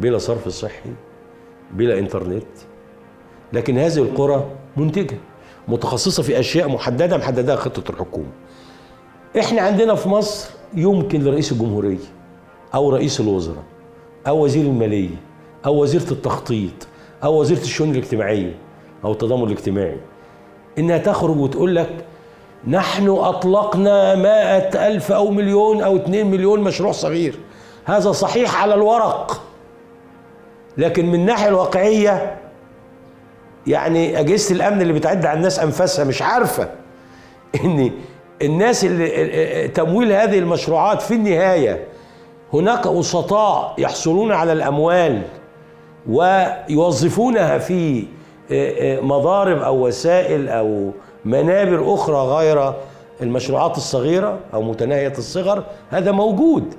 بلا صرف صحي، بلا إنترنت، لكن هذه القرى منتجة متخصصة في أشياء محددة محددها خطة الحكومة. إحنا عندنا في مصر يمكن لرئيس الجمهورية أو رئيس الوزراء أو وزير المالية أو وزيرة التخطيط أو وزيرة الشؤون الاجتماعية أو التضامن الاجتماعي إنها تخرج وتقول لك: نحن أطلقنا مائة ألف أو مليون أو اتنين مليون مشروع صغير. هذا صحيح على الورق، لكن من الناحية الواقعية يعني أجهزة الأمن اللي بتعد على الناس أنفاسها مش عارفة إن الناس اللي تمويل هذه المشروعات في النهاية هناك وسطاء يحصلون على الأموال ويوظفونها في مضارب أو وسائل أو منابر أخرى غير المشروعات الصغيرة أو متناهية الصغر، هذا موجود.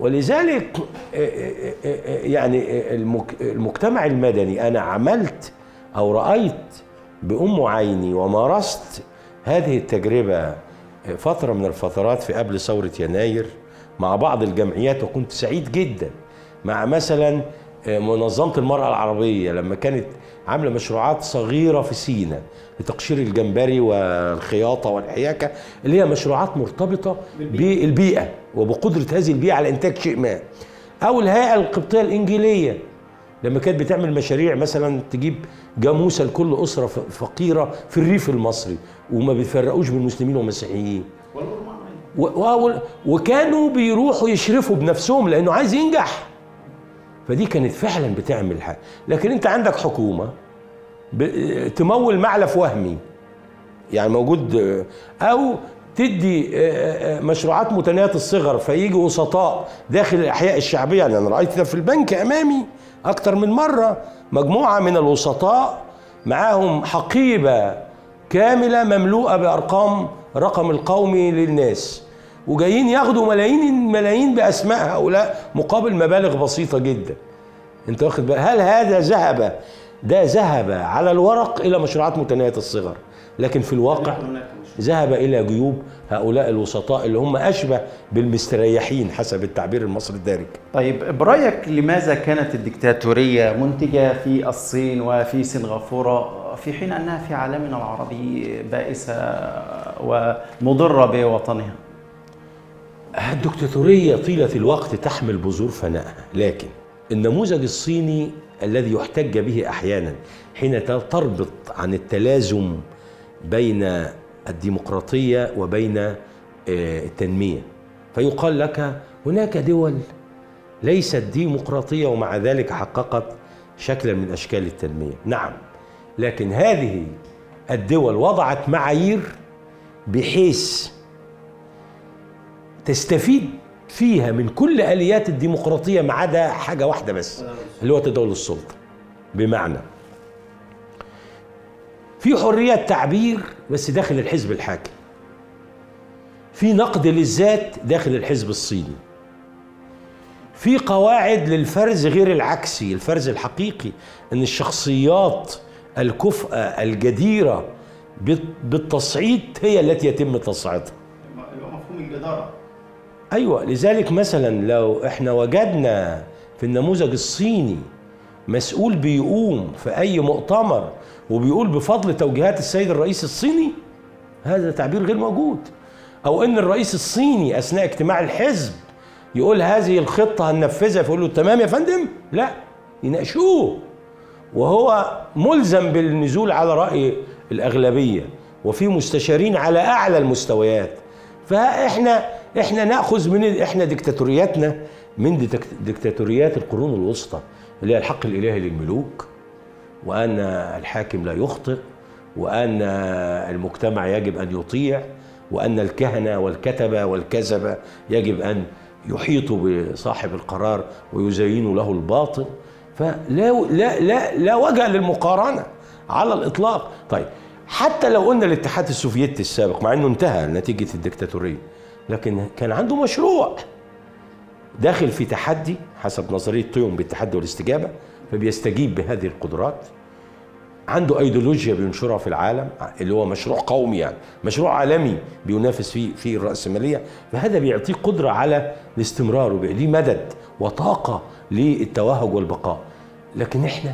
ولذلك يعني المجتمع المدني، أنا عملت أو رأيت بأم عيني ومارست هذه التجربة فترة من الفترات في قبل ثورة يناير مع بعض الجمعيات، وكنت سعيد جدا مع مثلا منظمة المرأة العربية لما كانت عاملة مشروعات صغيرة في سينا لتقشير الجمبري والخياطة والحياكة، اللي هي مشروعات مرتبطة بالبيئة وبقدرة هذه البيئة على إنتاج شيء ما. أو الهيئة القبطية الإنجيلية لما كانت بتعمل مشاريع مثلا تجيب جاموسة لكل أسرة فقيرة في الريف المصري وما بيفرقوش بين المسلمين والمسيحيين، وكانوا بيروحوا يشرفوا بنفسهم لأنه عايز ينجح. فدي كانت فعلا بتعمل حاجة. لكن انت عندك حكومة تمول معلف وهمي يعني موجود، او تدي مشروعات متناهية الصغر فيجي وسطاء داخل الاحياء الشعبية. يعني انا رأيت ده في البنك امامي اكتر من مرة، مجموعة من الوسطاء معاهم حقيبة كاملة مملوءة بارقام رقم القومي للناس، وجايين ياخدوا ملايين ملايين باسماء هؤلاء مقابل مبالغ بسيطه جدا. انت واخد بالك؟ هل هذا ذهب ده ذهب على الورق الى مشروعات متناهيه الصغر، لكن في الواقع ذهب الى جيوب هؤلاء الوسطاء اللي هم اشبه بالمستريحين حسب التعبير المصري الدارج. طيب برايك لماذا كانت الدكتاتوريه منتجه في الصين وفي سنغافوره في حين انها في عالمنا العربي بائسه ومضره بوطنها؟ الدكتاتورية طيلة الوقت تحمل بذور فنائها، لكن النموذج الصيني الذي يحتج به أحيانا حين تربط عن التلازم بين الديمقراطية وبين التنمية، فيقال لك هناك دول ليست ديمقراطية ومع ذلك حققت شكلا من أشكال التنمية. نعم، لكن هذه الدول وضعت معايير بحيث تستفيد فيها من كل آليات الديمقراطية ما عدا حاجة واحدة بس، اللي هو تداول السلطة. بمعنى في حرية تعبير بس داخل الحزب الحاكم، في نقد للذات داخل الحزب الصيني، في قواعد للفرز غير العكسي، الفرز الحقيقي أن الشخصيات الكفءة الجديرة بالتصعيد هي التي يتم تصعيدها. مفهوم الجدارة. أيوة، لذلك مثلا لو احنا وجدنا في النموذج الصيني مسؤول بيقوم في أي مؤتمر وبيقول بفضل توجيهات السيد الرئيس الصيني، هذا تعبير غير موجود. أو إن الرئيس الصيني أثناء اجتماع الحزب يقول هذه الخطة هننفذها، فيقول له تمام يا فندم، لا، يناقشوه وهو ملزم بالنزول على رأي الأغلبية، وفي مستشارين على أعلى المستويات. فاحنا احنا ناخذ من احنا ديكتاتورياتنا من ديكتاتوريات القرون الوسطى اللي هي الحق الالهي للملوك، وان الحاكم لا يخطئ، وان المجتمع يجب ان يطيع، وان الكهنه والكتبه والكذبه يجب ان يحيطوا بصاحب القرار ويزينوا له الباطل. فلا لا لا لا وجه للمقارنه على الاطلاق. طيب حتى لو قلنا الاتحاد السوفيتي السابق مع انه انتهى نتيجة الدكتاتورية، لكن كان عنده مشروع داخل في تحدي حسب نظرية طيون بالتحدي والاستجابة، فبيستجيب بهذه القدرات. عنده ايديولوجيا بينشرها في العالم اللي هو مشروع قومي، يعني مشروع عالمي بينافس فيه فيه الرأسمالية، فهذا بيعطيه قدرة على الاستمرار وبيعطيه مدد وطاقة للتوهج والبقاء. لكن احنا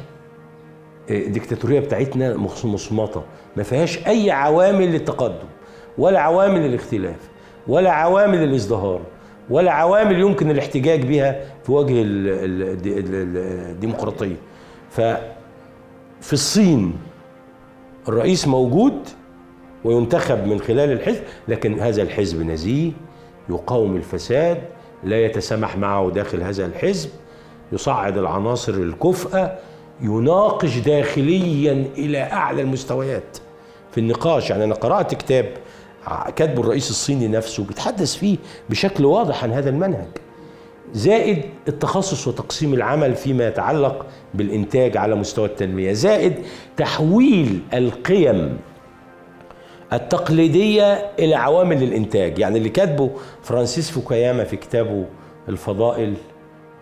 الدكتاتورية بتاعتنا مصمطة، ما فيهاش أي عوامل للتقدم ولا عوامل للاختلاف ولا عوامل للازدهار ولا عوامل يمكن الاحتجاج بها في وجه الديمقراطية. ففي الصين الرئيس موجود وينتخب من خلال الحزب، لكن هذا الحزب نزيه يقاوم الفساد، لا يتسامح معه داخل هذا الحزب، يصعد العناصر الكفءة، يناقش داخليا إلى أعلى المستويات في النقاش. يعني أنا قرأت كتاب كاتبه الرئيس الصيني نفسه بيتحدث فيه بشكل واضح عن هذا المنهج، زائد التخصص وتقسيم العمل فيما يتعلق بالإنتاج على مستوى التنمية، زائد تحويل القيم التقليدية إلى عوامل الإنتاج. يعني اللي كاتبه فرانسيس فوكوياما في كتابه الفضائل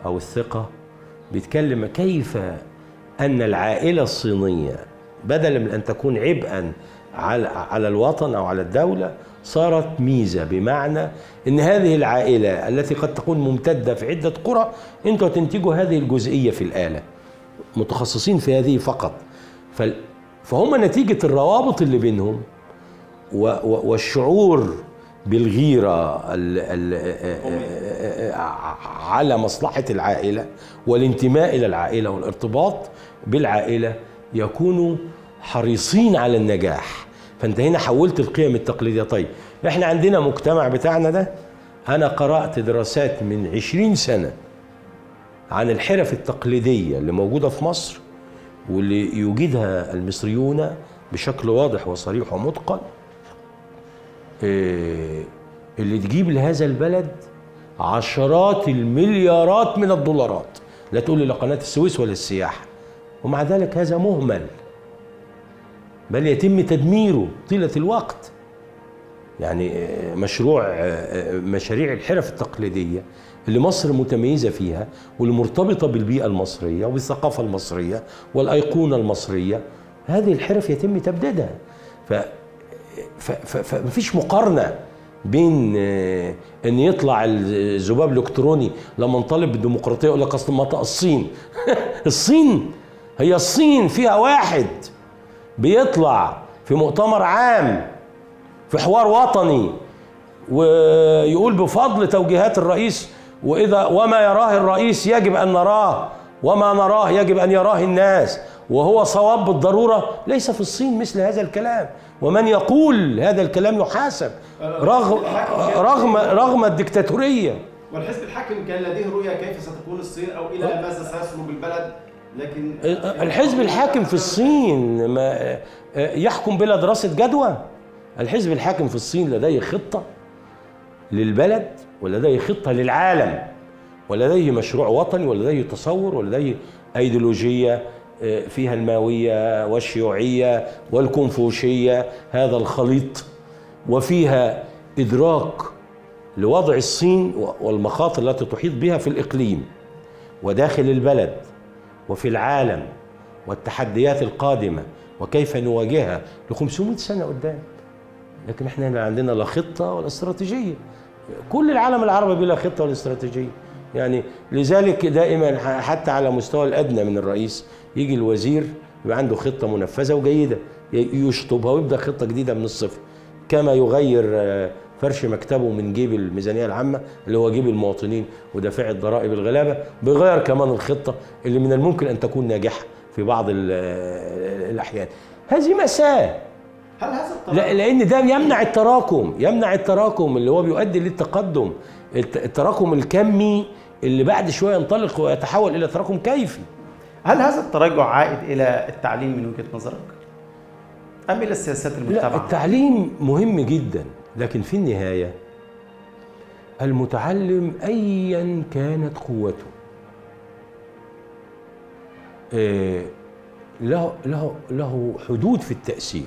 أو الثقة بيتكلم كيف أن العائلة الصينية بدلا من أن تكون عبئاً على الوطن أو على الدولة صارت ميزة، بمعنى أن هذه العائلة التي قد تكون ممتدة في عدة قرى أنتوا تنتجوا هذه الجزئية في الآلة، متخصصين في هذه فقط. فهم نتيجة الروابط اللي بينهم والشعور بالغيرة على مصلحة العائلة والانتماء إلى العائلة والارتباط بالعائلة يكونوا حريصين على النجاح. فانت هنا حولت القيم التقليدية. طيب احنا عندنا مجتمع بتاعنا ده، انا قرأت دراسات من عشرين سنة عن الحرف التقليدية اللي موجودة في مصر واللي يوجدها المصريون بشكل واضح وصريح ومتقن، اللي تجيب لهذا البلد عشرات المليارات من الدولارات. لا تقول لي لا قناة السويس ولا السياحة، ومع ذلك هذا مهمل بل يتم تدميره طيلة الوقت. يعني مشروع مشاريع الحرف التقليدية اللي مصر متميزة فيها والمرتبطة بالبيئة المصرية وبالثقافة المصرية والأيقونة المصرية، هذه الحرف يتم تبديدها. ف فمفيش مقارنة بين ان يطلع الذباب الالكتروني لما نطالب بالديمقراطية يقول لك اصل منطقة الصين الصين هي الصين فيها واحد بيطلع في مؤتمر عام في حوار وطني ويقول بفضل توجيهات الرئيس، وإذا وما يراه الرئيس يجب أن نراه وما نراه يجب أن يراه الناس، وهو صواب بالضرورة. ليس في الصين مثل هذا الكلام، ومن يقول هذا الكلام يحاسب رغم رغم رغم الدكتاتورية. والحزب الحاكم كان لديه رؤية كيف ستكون الصين أو إلى ماذا سيصل بالبلد، لكن الحزب الحاكم في الصين ما يحكم بلا دراسة جدوى. الحزب الحاكم في الصين لديه خطة للبلد ولديه خطة للعالم ولديه مشروع وطني ولديه تصور ولديه أيديولوجية فيها الماوية والشيوعية والكونفوشية، هذا الخليط، وفيها إدراك لوضع الصين والمخاطر التي تحيط بها في الإقليم وداخل البلد وفي العالم والتحديات القادمة وكيف نواجهها ل خمسمائة سنة قدام. لكن احنا هنا عندنا لا خطة ولا استراتيجية. كل العالم العربي بلا خطة ولا استراتيجية. يعني لذلك دائما حتى على مستوى الأدنى من الرئيس يجي الوزير يبقى عنده خطة منفذة وجيدة يشطبها ويبدأ خطة جديدة من الصفر، كما يغير فرش مكتبه من جيب الميزانية العامة اللي هو جيب المواطنين ودفاع الضرائب الغلابة، بيغير كمان الخطة اللي من الممكن أن تكون ناجحة في بعض الأحيان. هذه مساة، هل هذا التراكم؟ لأن ده يمنع التراكم، يمنع التراكم اللي هو بيؤدي للتقدم، التراكم الكمي اللي بعد شوية ينطلق ويتحول إلى تراكم كيفي. هل هذا التراجع عائد إلى التعليم من وجهة نظرك؟ أم إلى السياسات المتبعة؟ لا، التعليم مهم جدا، لكن في النهاية المتعلم أيا كانت قوته له له له حدود في التأثير.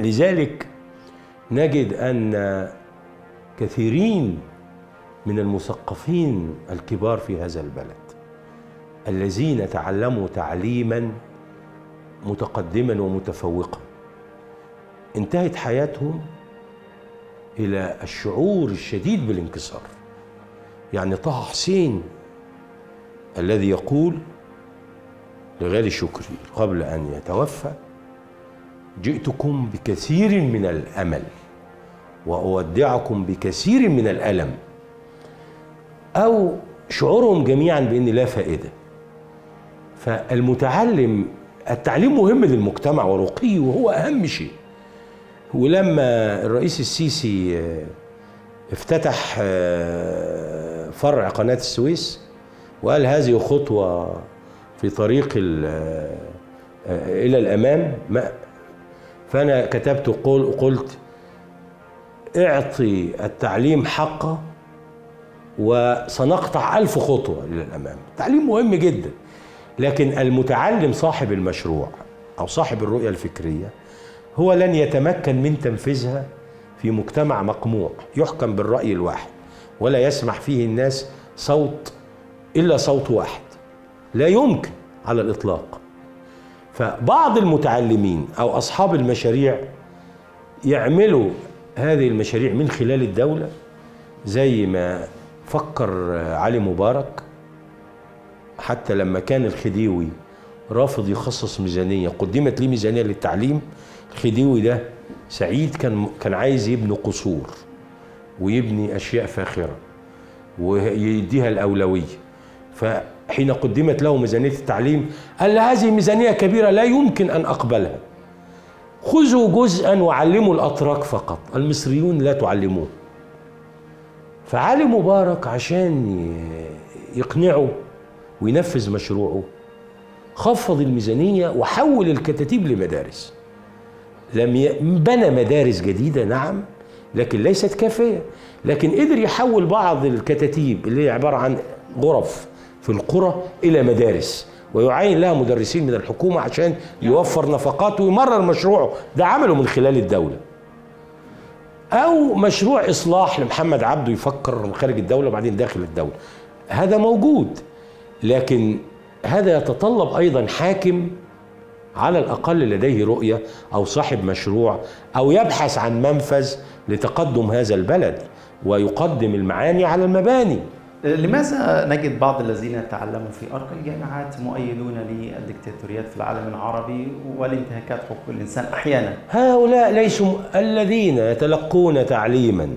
لذلك نجد أن كثيرين من المثقفين الكبار في هذا البلد الذين تعلموا تعليما متقدما ومتفوقا انتهت حياتهم إلى الشعور الشديد بالانكسار. يعني طه حسين الذي يقول لغالي شكري قبل أن يتوفى: جئتكم بكثير من الأمل وأودعكم بكثير من الألم. أو شعورهم جميعا بأن لا فائدة. فالمتعلم، التعليم مهم للمجتمع ورقيه وهو أهم شيء. ولما الرئيس السيسي افتتح فرع قناة السويس وقال هذه خطوة في طريق إلى الأمام، فأنا كتبت وقلت: اعطي التعليم حقه وسنقطع ألف خطوة إلى الأمام. التعليم مهم جدا، لكن المتعلم صاحب المشروع أو صاحب الرؤية الفكرية هو لن يتمكن من تنفيذها في مجتمع مقموع يحكم بالرأي الواحد، ولا يسمح فيه الناس صوت إلا صوت واحد، لا يمكن على الإطلاق. فبعض المتعلمين أو أصحاب المشاريع يعملوا هذه المشاريع من خلال الدولة، زي ما فكر علي مبارك حتى لما كان الخديوي رافض يخصص ميزانية، قدمت ليه ميزانية للتعليم. الخديوي ده سعيد كان كان عايز يبني قصور ويبني أشياء فاخرة ويديها الأولوية، فحين قدمت له ميزانية التعليم قال له هذه ميزانية كبيرة لا يمكن أن أقبلها، خذوا جزءا وعلموا الأتراك فقط، المصريون لا تعلموه. فعلي مبارك عشان يقنعه وينفذ مشروعه خفض الميزانية وحول الكتاتيب لمدارس. لم ي... بنى مدارس جديدة نعم، لكن ليست كافية، لكن قدر يحول بعض الكتاتيب اللي هي عبارة عن غرف في القرى إلى مدارس، ويعين لها مدرسين من الحكومة عشان يوفر نفقات ويمرر مشروعه. ده عمله من خلال الدولة. أو مشروع إصلاح لمحمد عبده يفكر من خارج الدولة وبعدين داخل الدولة، هذا موجود، لكن هذا يتطلب أيضا حاكم على الأقل لديه رؤية أو صاحب مشروع أو يبحث عن منفذ لتقدم هذا البلد ويقدم المعاني على المباني. لماذا نجد بعض الذين تعلموا في أرقى الجامعات مؤيدون للدكتاتوريات في العالم العربي والانتهاكات حقوق الإنسان أحيانا؟ هؤلاء ليسوا الذين يتلقون تعليما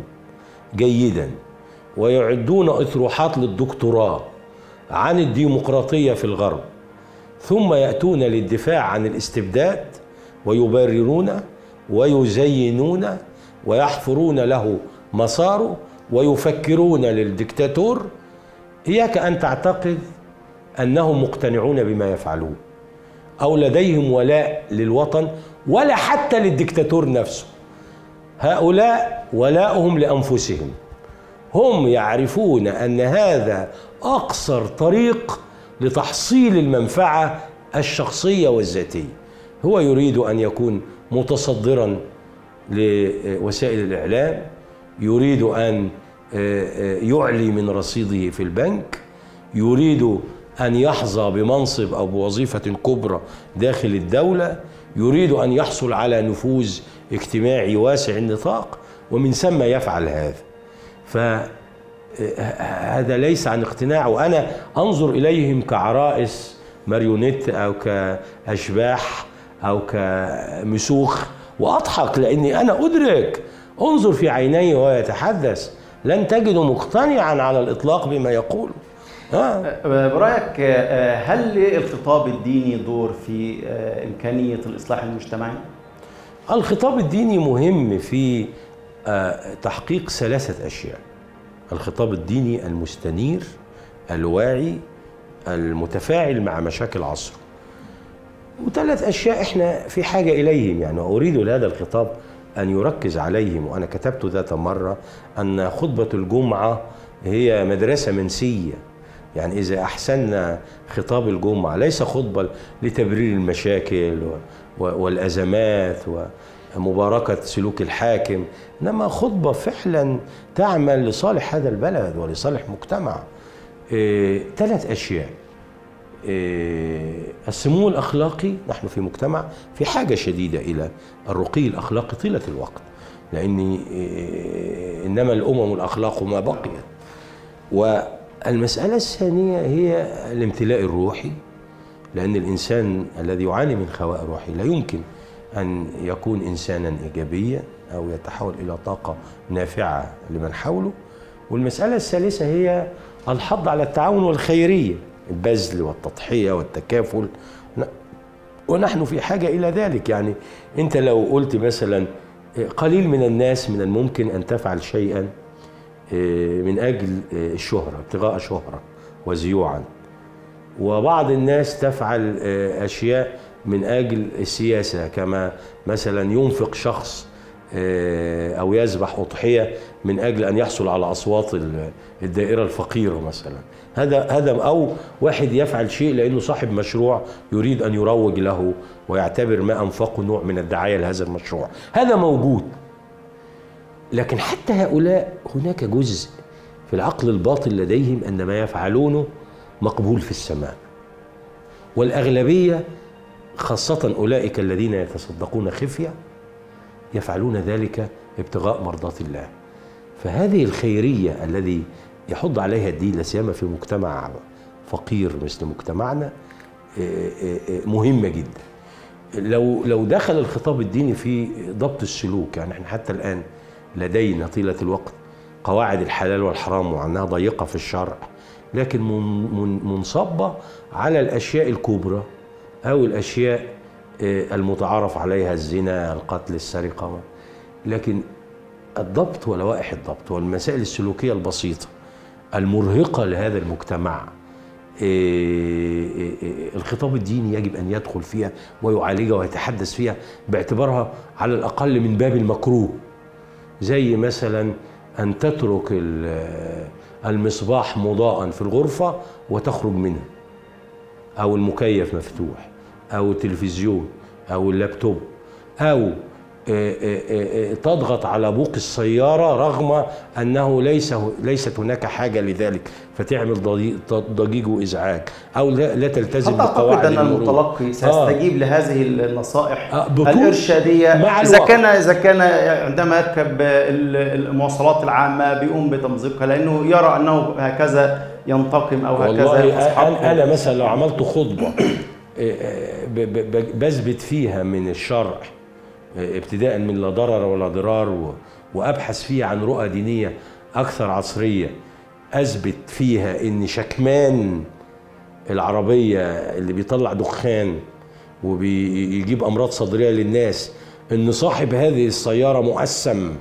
جيدا ويعدون أطروحات للدكتوراه عن الديمقراطية في الغرب، ثم يأتون للدفاع عن الاستبداد ويبررونه ويزينونه ويحفرون له مساره ويفكرون للدكتاتور. إياك أن تعتقد أنهم مقتنعون بما يفعلون أو لديهم ولاء للوطن ولا حتى للدكتاتور نفسه. هؤلاء ولاؤهم لأنفسهم، هم يعرفون أن هذا أقصر طريق لتحصيل المنفعة الشخصية والذاتية. هو يريد أن يكون متصدرا لوسائل الإعلام، يريد أن يعلي من رصيده في البنك، يريد أن يحظى بمنصب أو بوظيفة كبرى داخل الدولة، يريد أن يحصل على نفوذ اجتماعي واسع النطاق، ومن ثم يفعل هذا. فهذا ليس عن اقتناع، وأنا أنظر إليهم كعرائس ماريونيت أو كأشباح أو كمسوخ وأضحك، لأني أنا أدرك. انظر في عينيه وهو يتحدث، لن تجده مقتنعا على الإطلاق بما يقوله. برأيك هل للخطاب الديني دور في إمكانية الإصلاح المجتمعي؟ الخطاب الديني مهم في تحقيق ثلاثة أشياء: الخطاب الديني المستنير الواعي المتفاعل مع مشاكل عصره، وثلاث أشياء احنا في حاجة إليهم. يعني أريد لهذا الخطاب أن يركز عليهم، وأنا كتبت ذات مرة أن خطبة الجمعة هي مدرسة منسية. يعني إذا أحسننا خطاب الجمعة ليس خطبة لتبرير المشاكل والأزمات ومباركة سلوك الحاكم، إنما خطبة فعلا تعمل لصالح هذا البلد ولصالح مجتمع. إيه، ثلاث أشياء: السمو الأخلاقي. نحن في مجتمع في حاجة شديدة إلى الرقي الأخلاقي طيلة الوقت، لأن إنما الأمم الأخلاق ما بقيت. والمسألة الثانية هي الامتلاء الروحي، لأن الإنسان الذي يعاني من خواء روحي لا يمكن أن يكون إنسانا إيجابيا أو يتحول إلى طاقة نافعة لمن حوله. والمسألة الثالثة هي الحض على التعاون والخيرية، البذل والتضحية والتكافل، ونحن في حاجة إلى ذلك. يعني أنت لو قلت مثلا قليل من الناس من الممكن أن تفعل شيئا من أجل الشهرة، ابتغاء شهرة وزيوعا، وبعض الناس تفعل أشياء من أجل السياسة، كما مثلا ينفق شخص أو يذبح أضحية من أجل أن يحصل على أصوات الدائرة الفقيرة مثلا، هذا هذا أو واحد يفعل شيء لأنه صاحب مشروع يريد أن يروج له ويعتبر ما أنفقه نوع من الدعاية لهذا المشروع، هذا موجود. لكن حتى هؤلاء هناك جزء في العقل الباطن لديهم أن ما يفعلونه مقبول في السماء، والأغلبية خاصة أولئك الذين يتصدقون خفية يفعلون ذلك ابتغاء مرضات الله. فهذه الخيرية الذي يحض عليها الدين لا سيما في مجتمع فقير مثل مجتمعنا مهمة جدا. لو لو دخل الخطاب الديني في ضبط السلوك، يعني احنا حتى الآن لدينا طيلة الوقت قواعد الحلال والحرام وعنها ضيقة في الشرع، لكن منصبة على الأشياء الكبرى أو الأشياء المتعارف عليها، الزنا، القتل، السرقة، لكن الضبط ولوائح الضبط والمسائل السلوكية البسيطة المرهقة لهذا المجتمع الخطاب الديني يجب أن يدخل فيها ويعالجها ويتحدث فيها باعتبارها على الأقل من باب المكروه، زي مثلا أن تترك المصباح مضاءً في الغرفة وتخرج منها، أو المكيف مفتوح، أو التلفزيون، أو اللابتوب، أو تضغط على بوق السيارة رغم أنه ليس ليست هناك حاجة لذلك فتعمل ضجيج وإزعاج، أو لا, لا تلتزم بقواعد أن المتلقي سيستجيب آه لهذه النصائح آه الإرشادية. إذا كان إذا كان عندما يركب المواصلات العامة بيقوم بتمزيقها لأنه يرى أنه هكذا ينتقم أو هكذا. والله أنا مثلا لو عملت خطبة بثبت فيها من الشرع ابتداء من لا ضرر ولا ضرار وابحث فيها عن رؤى دينيه اكثر عصريه اثبت فيها ان شكمان العربيه اللي بيطلع دخان وبيجيب امراض صدريه للناس ان صاحب هذه السياره مؤسم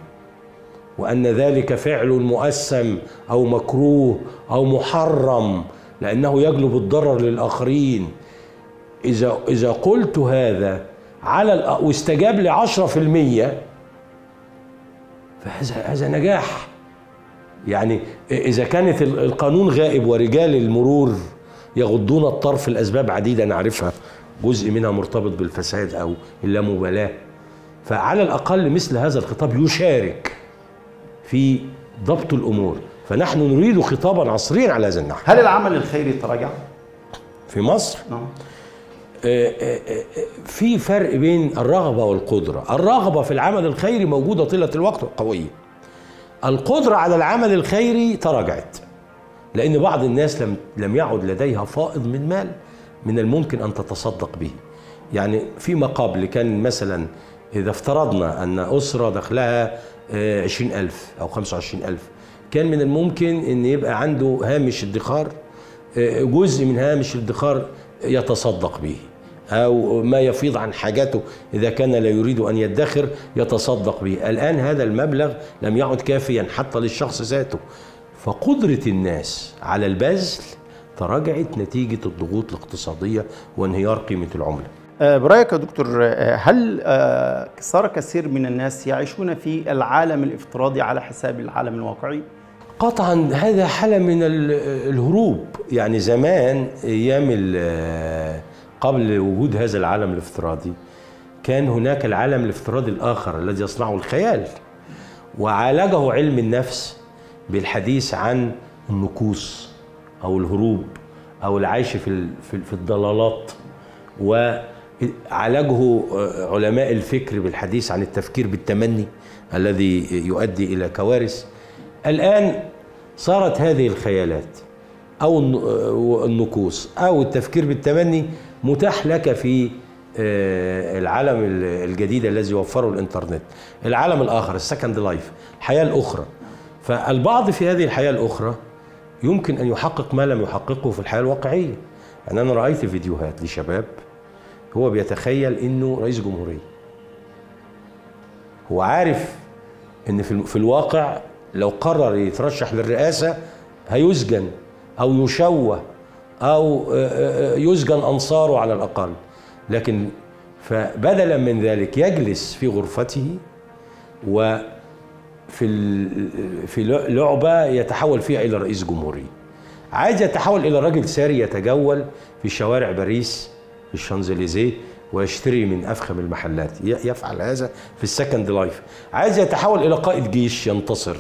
وان ذلك فعل مؤسم او مكروه او محرم لانه يجلب الضرر للاخرين، اذا اذا قلت هذا على واستجاب لي عشرة بالمئة فهذا هذا نجاح. يعني إذا كانت القانون غائب ورجال المرور يغضون الطرف لأسباب عديدة نعرفها جزء منها مرتبط بالفساد أو اللامبالاة، فعلى الأقل مثل هذا الخطاب يشارك في ضبط الأمور، فنحن نريد خطابا عصريا على هذا النحو. هل العمل الخيري تراجع؟ في مصر؟ نعم. في فرق بين الرغبة والقدرة. الرغبة في العمل الخيري موجودة طيلة الوقت قوية، القدرة على العمل الخيري تراجعت لأن بعض الناس لم لم يعد لديها فائض من مال من الممكن أن تتصدق به. يعني فيما قبل كان مثلا إذا افترضنا أن أسرة دخلها عشرين ألف أو خمسة وعشرين ألف كان من الممكن أن يبقى عنده هامش ادخار، جزء من هامش الادخار يتصدق به أو ما يفيض عن حاجاته إذا كان لا يريد أن يدخر يتصدق به. الآن هذا المبلغ لم يعد كافيا حتى للشخص ذاته، فقدرة الناس على البذل تراجعت نتيجة الضغوط الاقتصادية وانهيار قيمة العملة. برأيك يا دكتور، هل صار كثير من الناس يعيشون في العالم الافتراضي على حساب العالم الواقعي؟ قطعا هذا حالة من الهروب. يعني زمان أيام قبل وجود هذا العالم الافتراضي كان هناك العالم الافتراضي الآخر الذي يصنعه الخيال، وعالجه علم النفس بالحديث عن النكوص أو الهروب أو العيش في في الضلالات، وعالجه علماء الفكر بالحديث عن التفكير بالتمني الذي يؤدي إلى كوارث. الآن صارت هذه الخيالات أو النكوص أو التفكير بالتمني متاح لك في العالم الجديد الذي وفره الإنترنت، العالم الآخر، السكند لايف، الحياة الأخرى. فالبعض في هذه الحياة الأخرى يمكن أن يحقق ما لم يحققه في الحياة الواقعية. يعني أنا رأيت فيديوهات لشباب هو بيتخيل إنه رئيس جمهورية، هو عارف إن في الواقع لو قرر يترشح للرئاسة هيسجن أو يشوه أو يسجن أنصاره على الأقل، لكن فبدلا من ذلك يجلس في غرفته وفي في لعبة يتحول فيها إلى رئيس جمهورية. عايز يتحول إلى راجل ساري يتجول في شوارع باريس في الشانزليزيه ويشتري من أفخم المحلات، يفعل هذا في السكند لايف. عايز يتحول إلى قائد جيش ينتصر،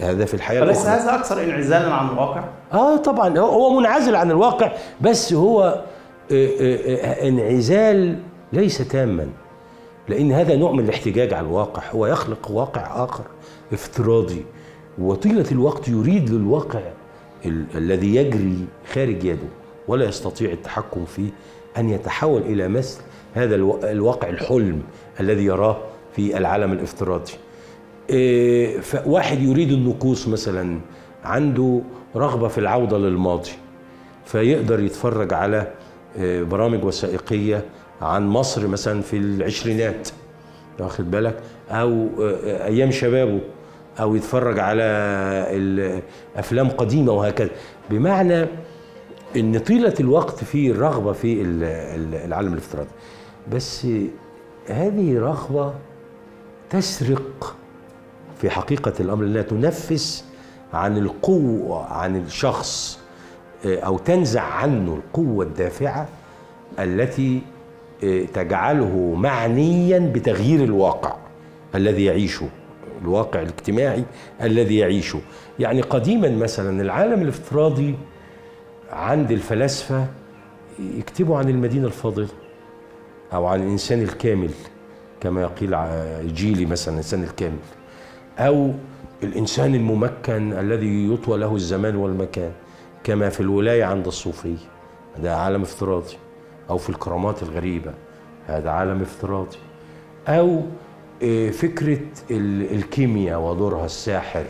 هذا في الحياة الأخرى. بس هذا أكثر انعزالا عن الواقع؟ آه طبعا هو منعزل عن الواقع، بس هو انعزال ليس تاما، لأن هذا نوع من الاحتجاج على الواقع. هو يخلق واقع آخر افتراضي، وطيلة الوقت يريد للواقع الذي يجري خارج يده ولا يستطيع التحكم فيه أن يتحول إلى مثل هذا الواقع الحلم الذي يراه في العالم الافتراضي. فواحد يريد النقوص مثلا، عنده رغبة في العودة للماضي، فيقدر يتفرج على برامج وثائقية عن مصر مثلا في العشرينات، واخد بالك، أو أيام شبابه، أو يتفرج على الأفلام قديمة وهكذا. بمعنى إن طيلة الوقت في رغبة في العالم الافتراضي، بس هذه رغبة تسرق في حقيقة الأمر، أنها تنفس عن القوة عن الشخص، أو تنزع عنه القوة الدافعة التي تجعله معنياً بتغيير الواقع الذي يعيشه، الواقع الاجتماعي الذي يعيشه. يعني قديماً مثلاً العالم الافتراضي عند الفلاسفة يكتبوا عن المدينة الفاضلة أو عن الإنسان الكامل كما يقول جيلي مثلاً، الإنسان الكامل، أو الإنسان الممكن الذي يطوى له الزمان والمكان كما في الولاية عند الصوفية، هذا عالم افتراضي، أو في الكرامات الغريبة، هذا عالم افتراضي، أو فكرة الكيمياء ودورها الساحر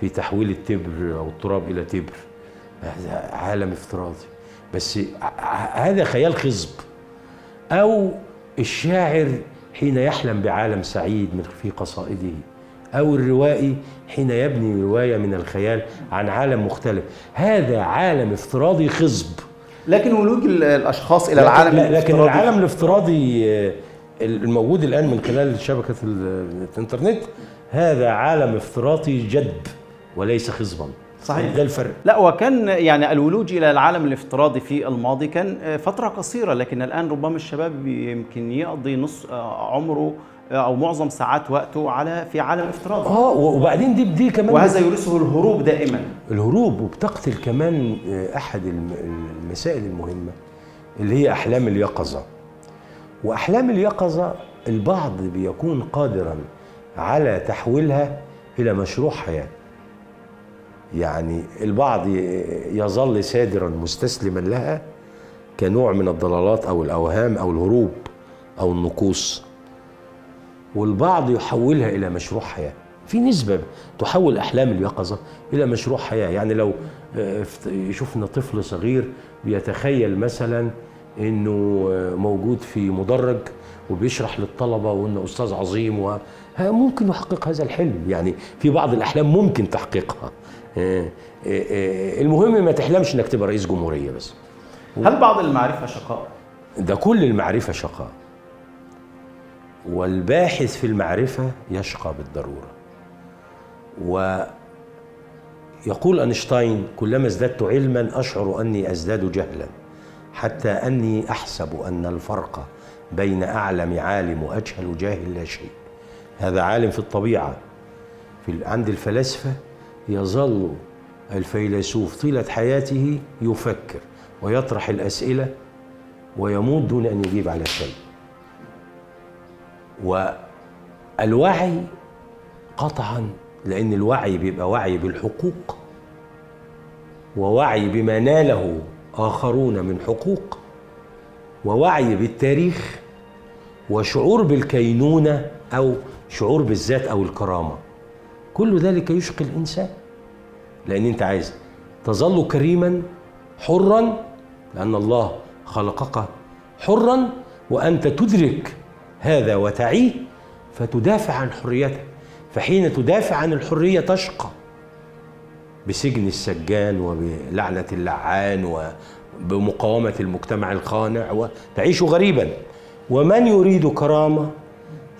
في تحويل التبر أو التراب إلى تبر، هذا عالم افتراضي، بس هذا خيال خصب. أو الشاعر حين يحلم بعالم سعيد من في قصائده، أو الروائي حين يبني رواية من الخيال عن عالم مختلف، هذا عالم افتراضي خصب. لكن ولوج الأشخاص إلى العالم لكن الافتراضي، لكن العالم الافتراضي الموجود الآن من خلال شبكة الإنترنت هذا عالم افتراضي جدب وليس خصبا. صحيح، ده الفرق. لا، وكان يعني الولوج إلى العالم الافتراضي في الماضي كان فترة قصيرة، لكن الآن ربما الشباب يمكن يقضي نص عمره أو معظم ساعات وقته على في عالم افتراضي. اه وبعدين دي بدي كمان، وهذا يورثه الهروب دائما، الهروب. وبتقتل كمان أحد المسائل المهمة اللي هي أحلام اليقظة. وأحلام اليقظة البعض بيكون قادرا على تحويلها إلى مشروع حياة. يعني البعض يظل سادرا مستسلما لها كنوع من الضلالات أو الأوهام أو الهروب أو النقوص، والبعض يحولها إلى مشروع حياة. في نسبة تحول أحلام اليقظة إلى مشروع حياة. يعني لو شفنا طفل صغير بيتخيل مثلا إنه موجود في مدرج وبيشرح للطلبة وإنه أستاذ عظيم، و ممكن يحقق هذا الحلم. يعني في بعض الأحلام ممكن تحقيقها. المهم ما تحلمش إنك تبقى رئيس جمهورية بس. هل بعض المعرفة شقاء؟ ده كل المعرفة شقاء، والباحث في المعرفة يشقى بالضرورة. ويقول أينشتاين: كلما ازددت علما أشعر أني أزداد جهلا، حتى أني أحسب أن الفرق بين أعلم عالم وأجهل جاهل لا شيء. هذا عالم في الطبيعة. في عند الفلاسفة يظل الفيلسوف طيلة حياته يفكر ويطرح الأسئلة ويموت دون أن يجيب على شيء. والوعي قطعا، لأن الوعي بيبقى وعي بالحقوق ووعي بما ناله آخرون من حقوق، ووعي بالتاريخ، وشعور بالكينونة أو شعور بالذات أو الكرامة. كل ذلك يشقي الإنسان، لأن أنت عايز تظل كريما حرا، لأن الله خلقك حرا، وأنت تدرك هذا وتعيه فتدافع عن حريتك. فحين تدافع عن الحرية تشقى بسجن السجان وبلعنة اللعان وبمقاومة المجتمع الخانع وتعيش غريبا. ومن يريد كرامة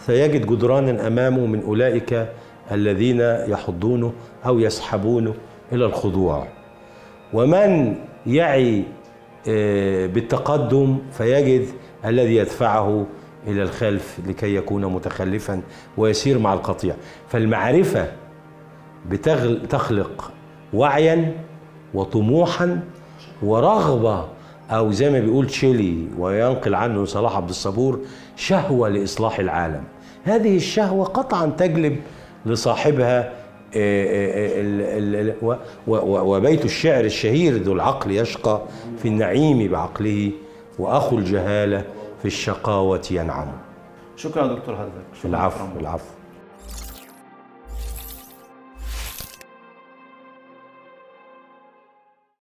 سيجد جدرانا أمامه من أولئك الذين يحضونه أو يسحبونه إلى الخضوع. ومن يعي بالتقدم فيجد الذي يدفعه إلى الخلف لكي يكون متخلفا ويسير مع القطيع. فالمعرفة بتخلق وعيا وطموحا ورغبة، أو زي ما بيقول تشيلي وينقل عنه صلاح عبد الصبور، شهوة لإصلاح العالم. هذه الشهوة قطعا تجلب لصاحبها وبيت الشعر الشهير: ذو العقل يشقى في النعيم بعقله، وأخو الجهالة في الشقاوة ينعم. شكرا دكتور حضرتك. العفو العفو.